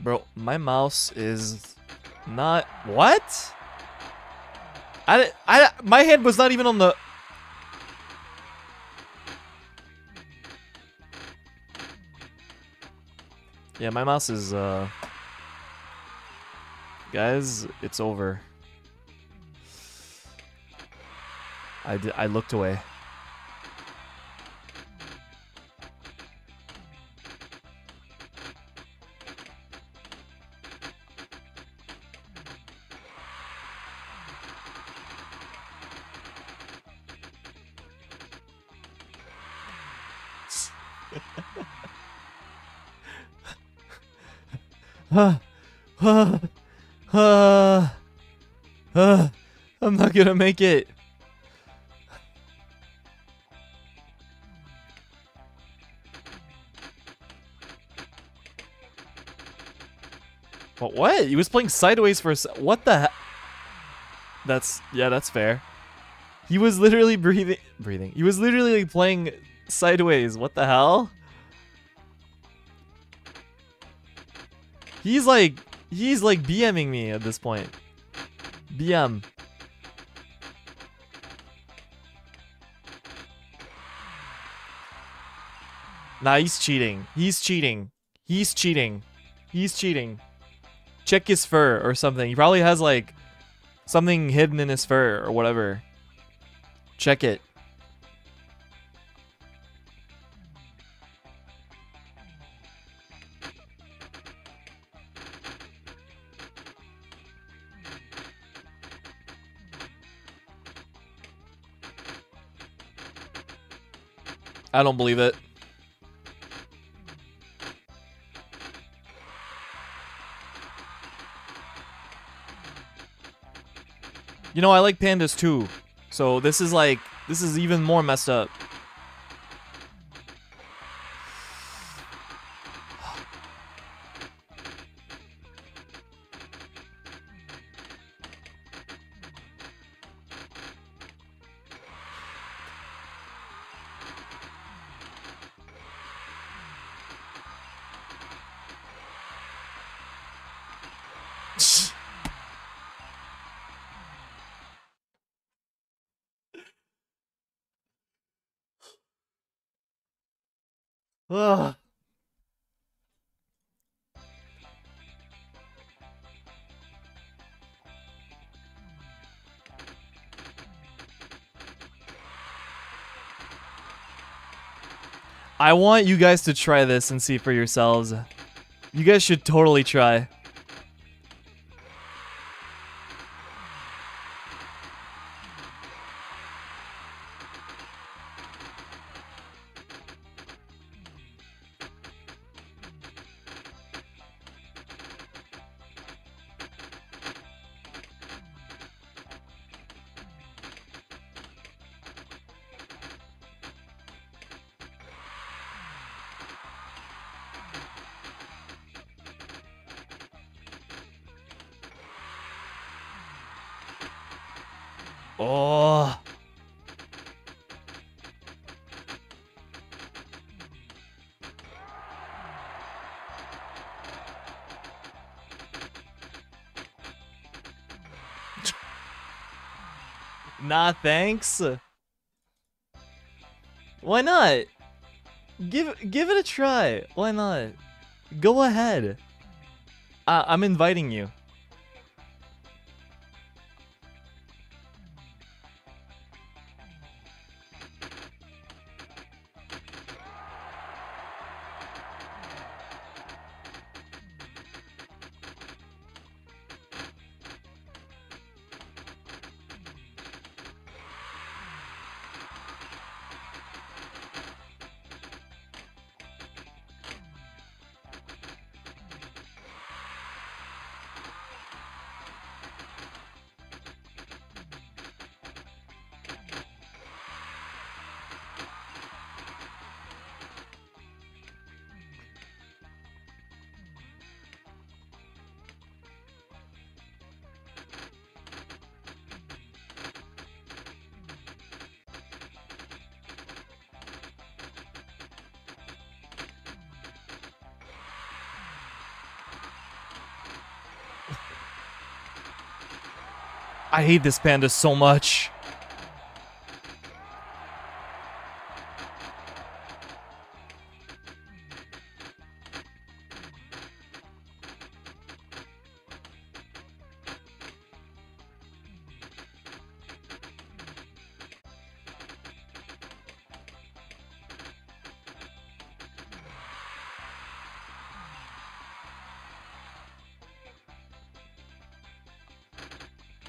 Bro, my mouse is not... What? My head was not even on the... Yeah, my mouse is, Guys, it's over. I looked away. I'm not gonna make it. But what? He was playing sideways for a second. What the heck? That's, yeah, that's fair. He was literally breathing. He was literally playing sideways. What the hell? He's like BMing me at this point. BM. Nah, he's cheating. He's cheating. He's cheating. He's cheating. Check his fur or something. He probably has like something hidden in his fur or whatever. Check it. I don't believe it. You know, I like pandas too, so this is like, this is even more messed up. Ugh. I want you guys to try this and see for yourselves. You guys should totally try. Oh. Nah, thanks. Why not? Give it a try. Why not? Go ahead. I'm inviting you. I hate this panda so much.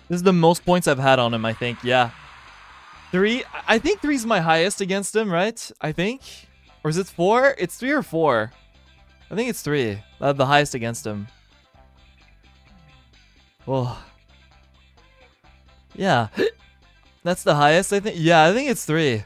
This is the most points I've had on him, I think. Yeah. 3. I think 3's my highest against him, right? I think. Or is it 4? It's 3 or 4. I think it's 3. The highest against him. Well, yeah. That's the highest, I think. Yeah, I think it's 3.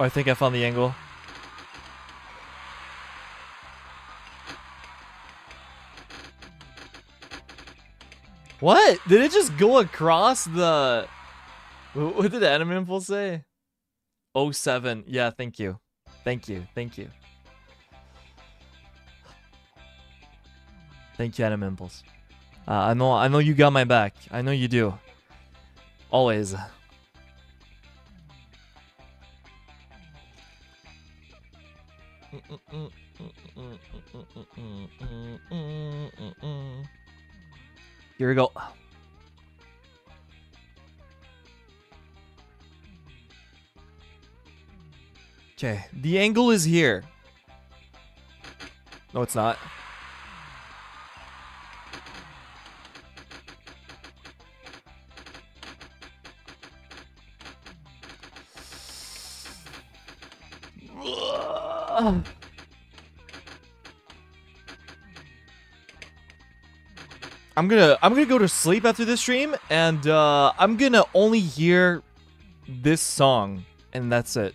I think I found the angle. What? Did it just go across the... What did Anime Impulse say? 07. Yeah, thank you. Thank you. Thank you. Thank you, Anime Impulse. I know you got my back. I know you do. Always. Here we go. Okay, the angle is here. No, it's not. I'm gonna go to sleep after this stream, and I'm gonna only hear this song, and that's it.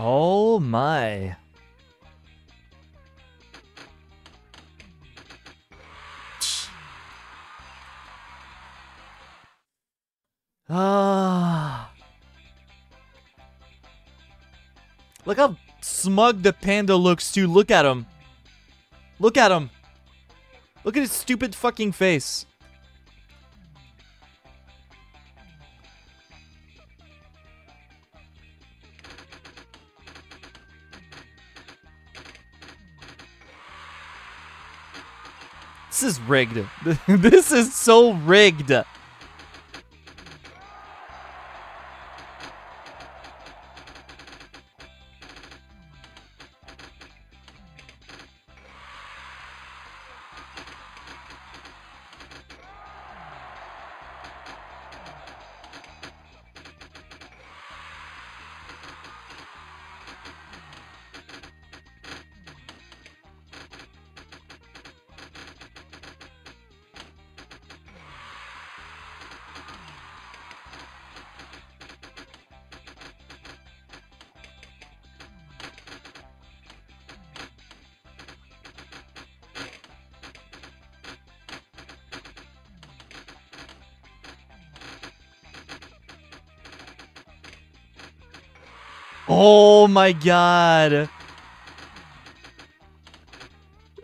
Oh my. Ah. Look how smug the panda looks too. Look at him. Look at him. Look at his stupid fucking face. This is rigged. This is so rigged. Oh my god.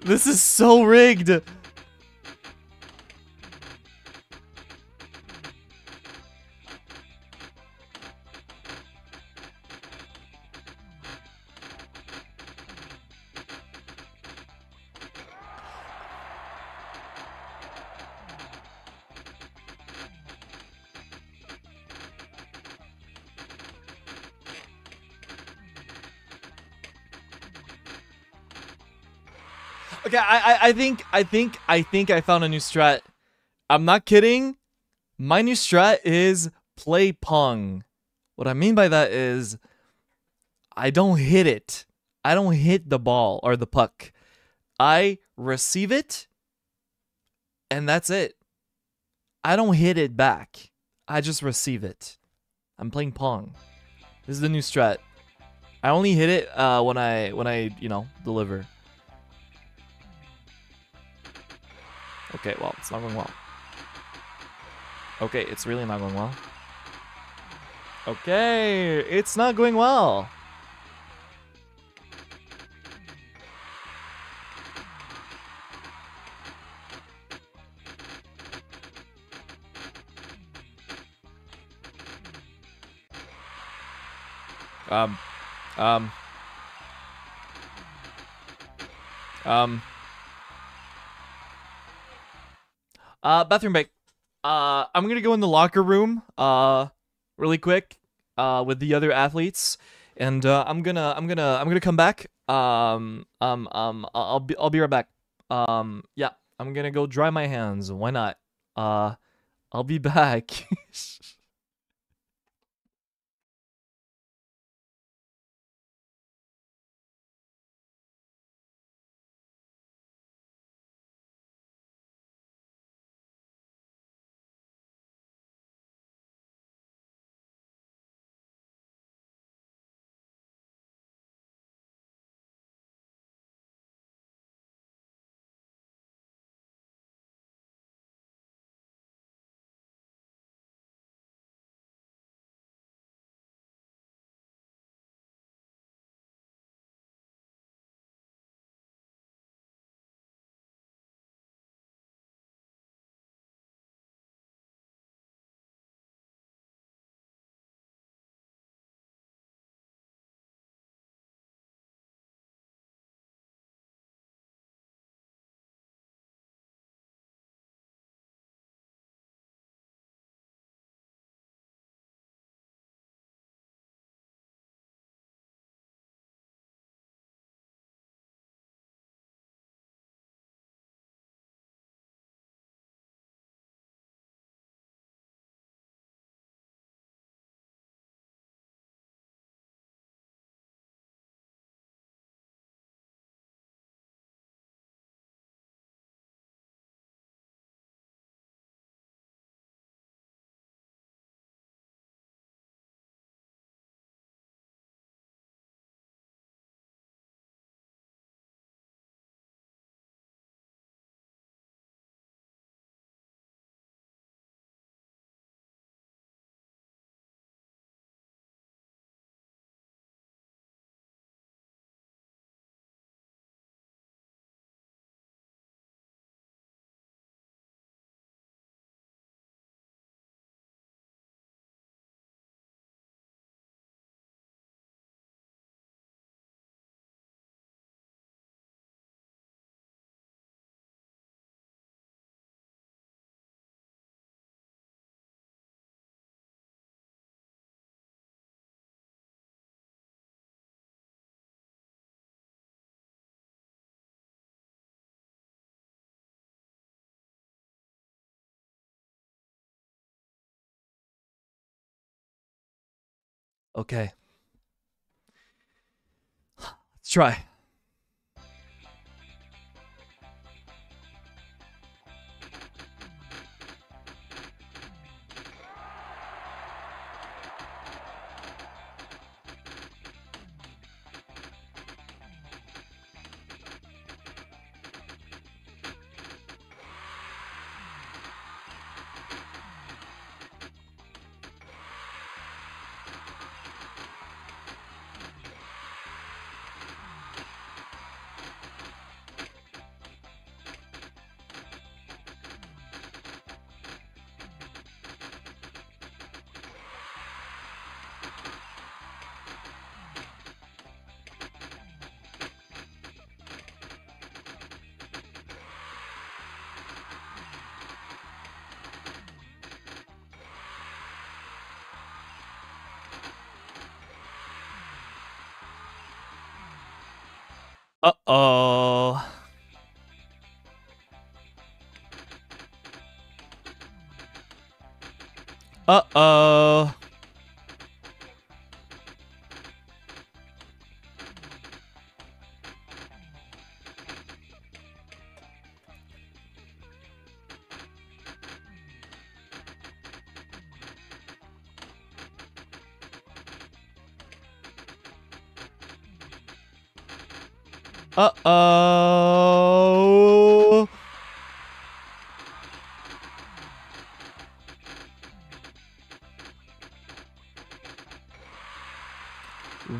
This is so rigged. Okay, I think I found a new strat. I'm not kidding. My new strat is play Pong. What I mean by that is I don't hit it. I don't hit the ball or the puck. I receive it, and that's it. I don't hit it back. I just receive it. I'm playing Pong. This is the new strat. I only hit it when I deliver. Okay, well, it's not going well. Okay, it's really not going well. Okay, it's not going well. Bathroom break. I'm gonna go in the locker room, really quick, with the other athletes, and I'm gonna come back. I'll be right back. Yeah, I'm gonna go dry my hands. Why not? I'll be back. Okay. Let's try. Uh-oh. Uh-oh.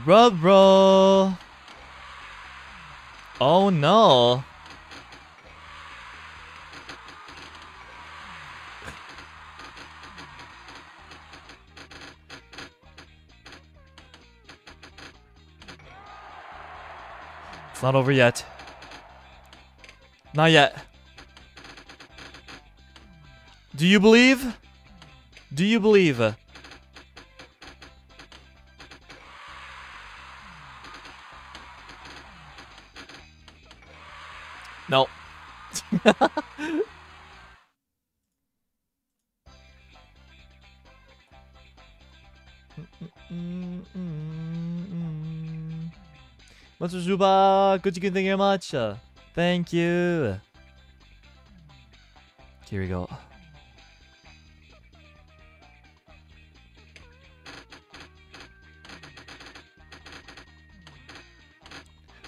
Rub roll. Oh no. It's not over yet. Not yet. Do you believe? Do you believe? No. Mr. Zuba, good to get thank you very much. Thank you. Here we go.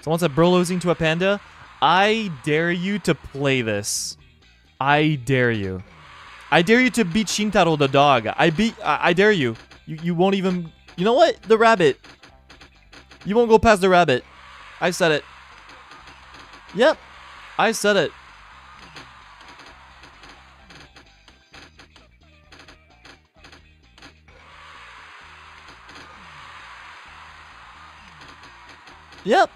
Someone said bro losing to a panda. I dare you to play this. I dare you. I dare you to beat Shintaro the dog. I dare you. You won't even. You know what? The rabbit. You won't go past the rabbit. I said it. Yep, I said it. Yep.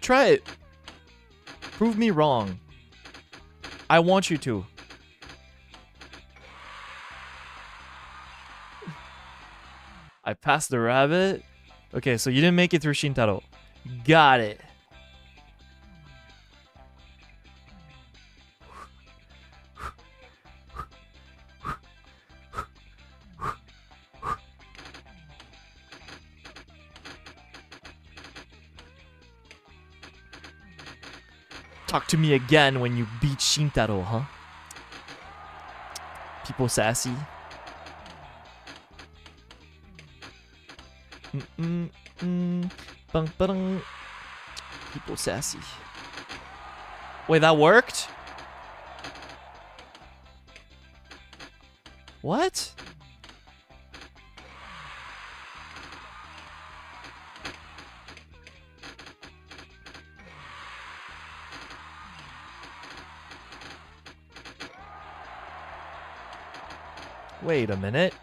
Try it. Prove me wrong. I want you to. I passed the rabbit. Okay, so you didn't make it through Shintaro. Got it. Talk to me again when you beat Shintaro, huh? People sassy. People sassy. Wait, that worked? What? Wait a minute.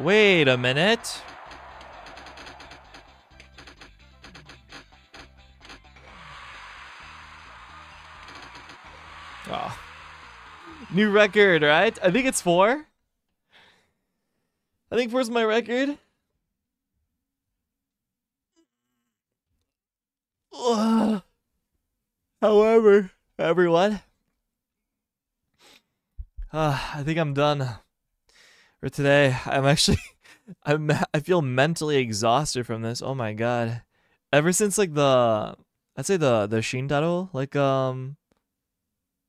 Wait a minute. Oh. New record, right? I think it's 4. I think 4 is my record. However, everyone, I think I'm done for today. I'm actually, I feel mentally exhausted from this. Oh my god! Ever since like the, I'd say the Shintaro like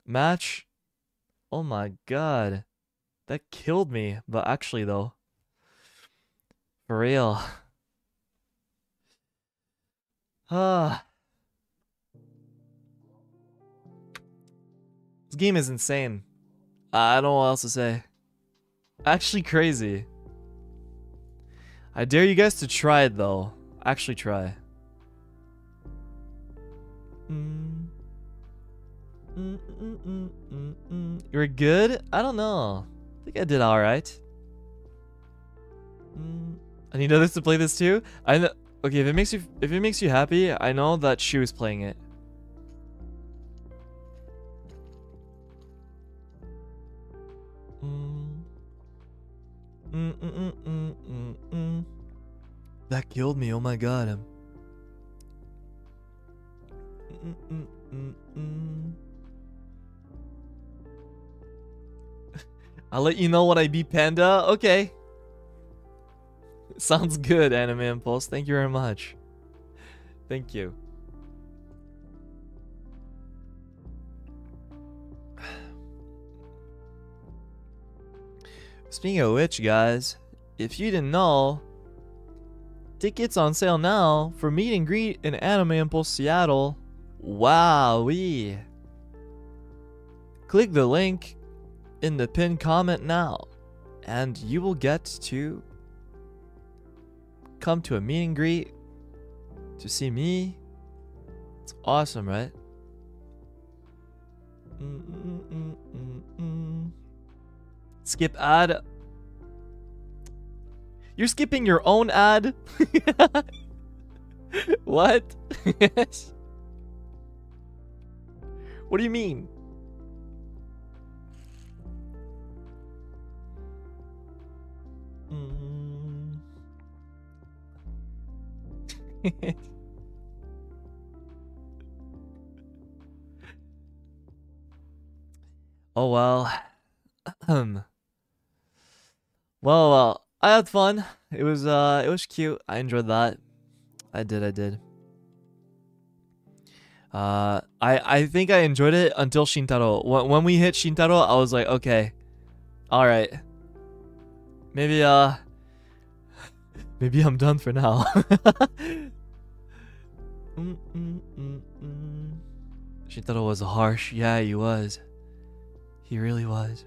match. Oh my god, that killed me. But actually though, for real. This game is insane. I don't know what else to say. Actually crazy. I dare you guys to try it though. Actually try. You're good? I don't know. I think I did alright. I need others to play this too. I know. Okay, if it makes you happy, I know that she was playing it. That killed me. Oh my god. I'll let you know when I beat Panda. Okay. Sounds good, Anime Impulse. Thank you very much. Thank you. Speaking of which, guys, if you didn't know, tickets on sale now for meet and greet in Anime Impulse Seattle. Wowee. Click the link in the pinned comment now, and you will get to come to a meet and greet to see me. It's awesome, right? Skip ad. You're skipping your own ad? What? What do you mean? Oh well. Well, I had fun. It was cute. I enjoyed that. I did. I think I enjoyed it until Shintaro. When we hit Shintaro, I was like, okay, all right, maybe I'm done for now. Shintaro was harsh. Yeah, he was. He really was.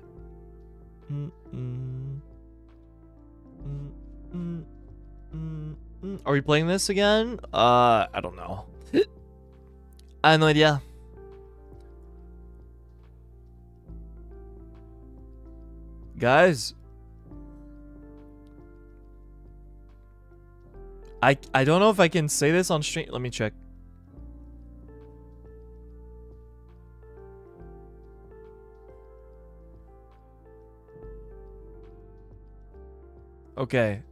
Are we playing this again? I don't know. I have no idea. Guys, I don't know if I can say this on stream. Let me check. Okay.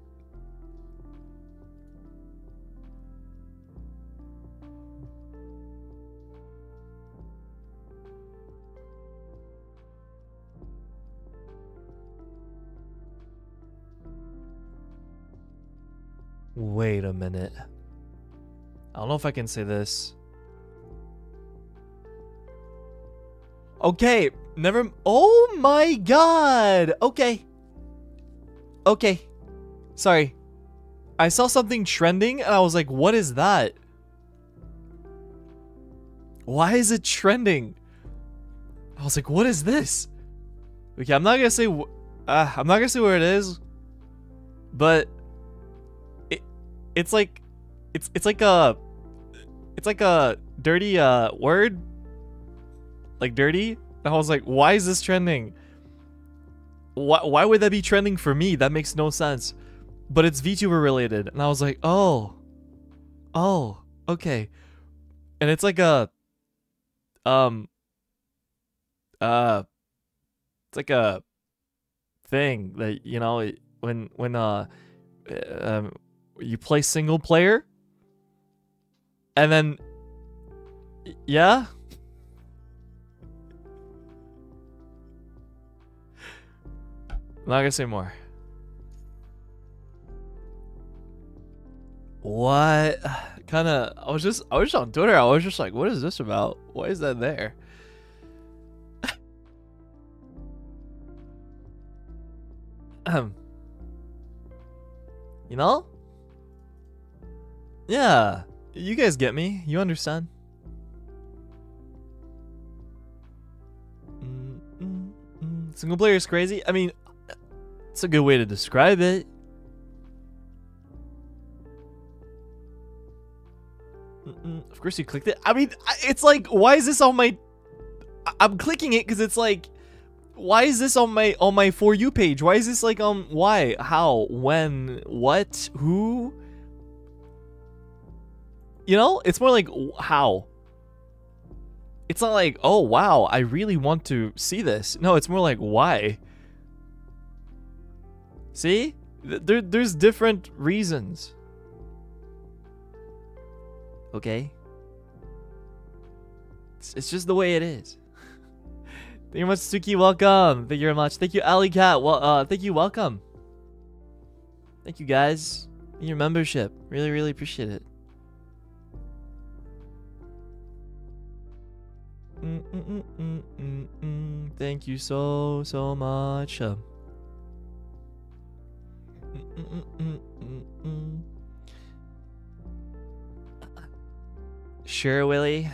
Wait a minute. I don't know if I can say this. Okay, never. Oh my god. Okay. Sorry. I saw something trending and I was like, what is that? Why is it trending? I was like, what is this? Okay, I'm not gonna say where it is, but it's like a dirty word, like dirty. And I was like, why is this trending? Why would that be trending for me? That makes no sense. But it's VTuber related, and I was like, oh, okay. And it's like a, it's like a thing that, you know, when you play single player, and then, yeah. I'm not gonna say more. What kind of? I was just on Twitter. I was just like, what is this about? Why is that there? You know? Yeah, you guys get me. You understand. Single player is crazy. I mean, it's a good way to describe it. Of course you clicked it. I mean, it's like, why is this on my... I'm clicking it because it's like, why is this on my For You page? Why is this like, why, how, when, what, who? You know, it's more like how. It's not like, oh wow, I really want to see this. No, it's more like why. See, there's different reasons. Okay. It's just the way it is. Thank you very much, Suki. Welcome. Thank you very much. Thank you, Alley Cat. Well, thank you. Welcome. Thank you, guys. And your membership. Really, really appreciate it. Thank you so much. Sure, Willie.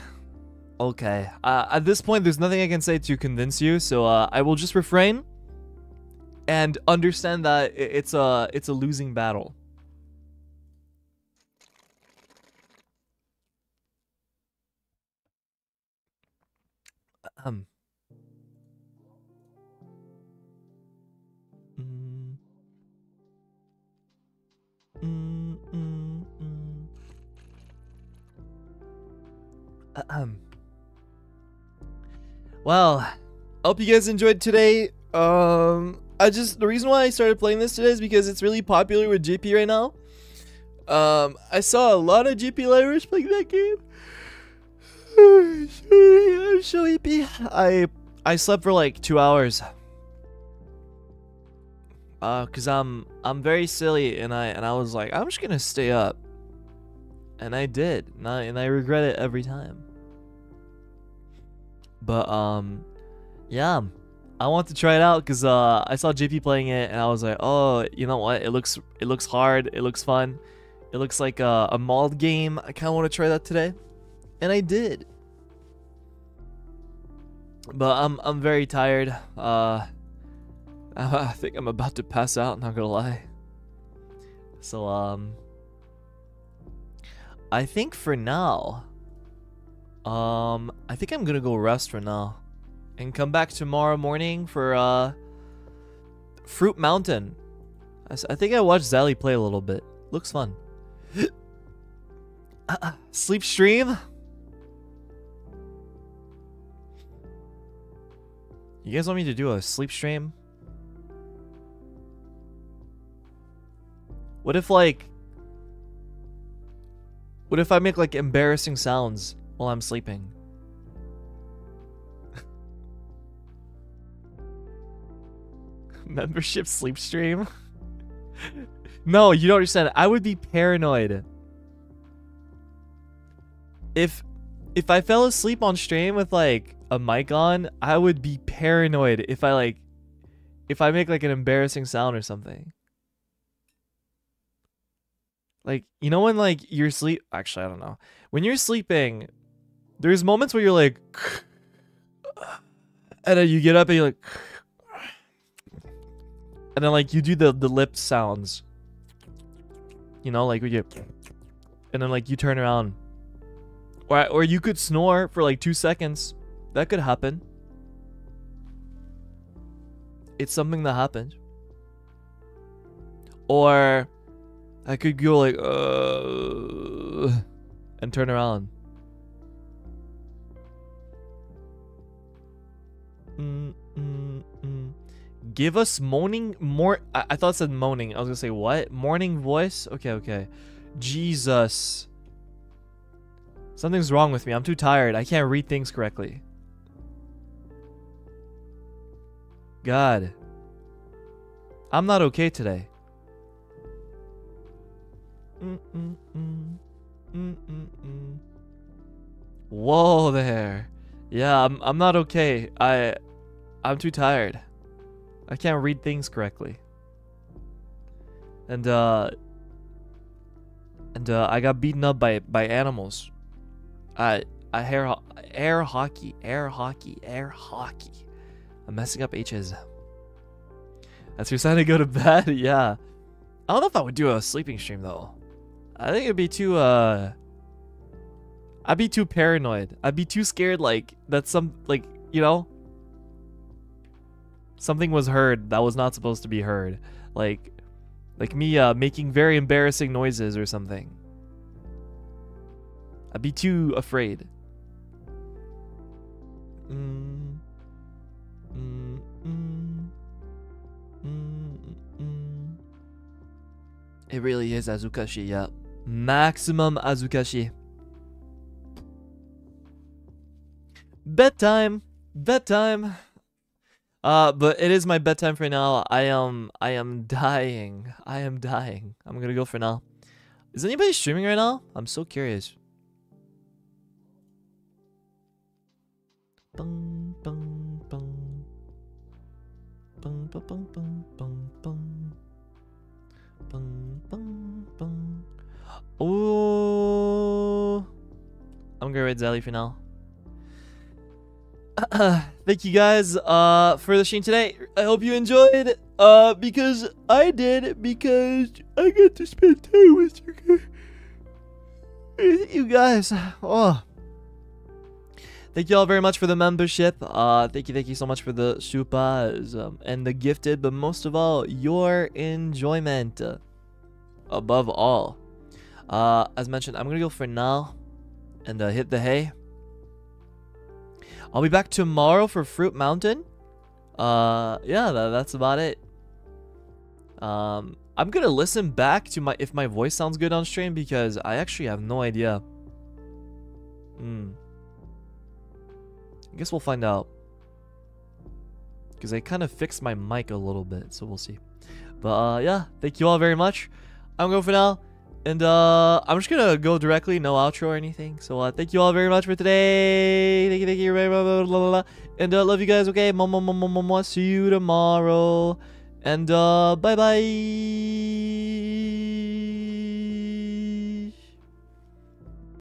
Okay. At this point, there's nothing I can say to convince you, so I will just refrain and understand that it's a losing battle. Well, I hope you guys enjoyed today. The reason why I started playing this today is because it's really popular with GP right now. I saw a lot of GP livers playing that game. I'm so sleepy. I slept for like 2 hours. Cause I'm very silly, and I was like, I'm just gonna stay up, and I did, and I regret it every time. But yeah, I want to try it out, cause I saw JP playing it, and I was like, oh, you know what? It looks hard. It looks fun. It looks like a malled game. I kind of want to try that today, and I did. But I'm very tired. I think I'm about to pass out, not gonna lie. So, I think for now, I think I'm gonna go rest for now. And come back tomorrow morning for, Fruit Mountain. I think I watched Zali play a little bit. Looks fun. Sleep stream? You guys want me to do a sleep stream? What if I make, like, embarrassing sounds while I'm sleeping? Membership sleep stream? No, you don't understand. I would be paranoid. If I fell asleep on stream with, like, a mic on, I would be paranoid if I make, like, an embarrassing sound or something. Like, you know when, like, you're sleep... Actually, I don't know. When you're sleeping, there's moments where you're like... And then you get up and you're like... And then, like, you do the lip sounds. You know, like, we get... And then, like, you turn around. Or you could snore for, like, 2 seconds. That could happen. It's something that happened. Or... I could go like, and turn around. Give us I thought it said moaning. I was gonna say what? Morning voice? Okay, okay. Jesus. Something's wrong with me. I'm too tired. I can't read things correctly. God. I'm not okay today. Whoa there. Yeah, I'm not okay. I'm too tired. I can't read things correctly. And I got beaten up by animals. Air hockey. I'm messing up H's. That's your sign to go to bed. Yeah. I don't know if I would do a sleeping stream though. I think it'd be too, I'd be too paranoid. I'd be too scared, like, that you know? Something was heard that was not supposed to be heard. Like me, making very embarrassing noises or something. I'd be too afraid. It really is Azukashi, yeah. Maximum Azukashi. Bedtime! Bedtime! But it is my bedtime for now. I am dying. I am dying. I'm gonna go for now. Is anybody streaming right now? I'm so curious. Bung, bung, bung. Bung, bung, bung, bung, bung, bung. Bung, bung, bung. Oh, I'm gonna read Zally for now. Thank you guys for the stream today. I hope you enjoyed because I did, because I got to spend time with you guys. Oh, thank you all very much for the membership. Thank you so much for the supers and the gifted, but most of all your enjoyment above all. As mentioned, I'm gonna go for now and hit the hay. I'll be back tomorrow for Fruit Mountain. Yeah, that's about it. I'm gonna listen back to if my voice sounds good on stream, because I actually have no idea. I guess we'll find out, because I kind of fixed my mic a little bit, so we'll see. But yeah, thank you all very much. I'm going for now. And I'm just gonna go directly, no outro or anything. So thank you all very much for today. Thank you, blah, blah, blah, blah. And love you guys. Okay, see you tomorrow. And bye bye.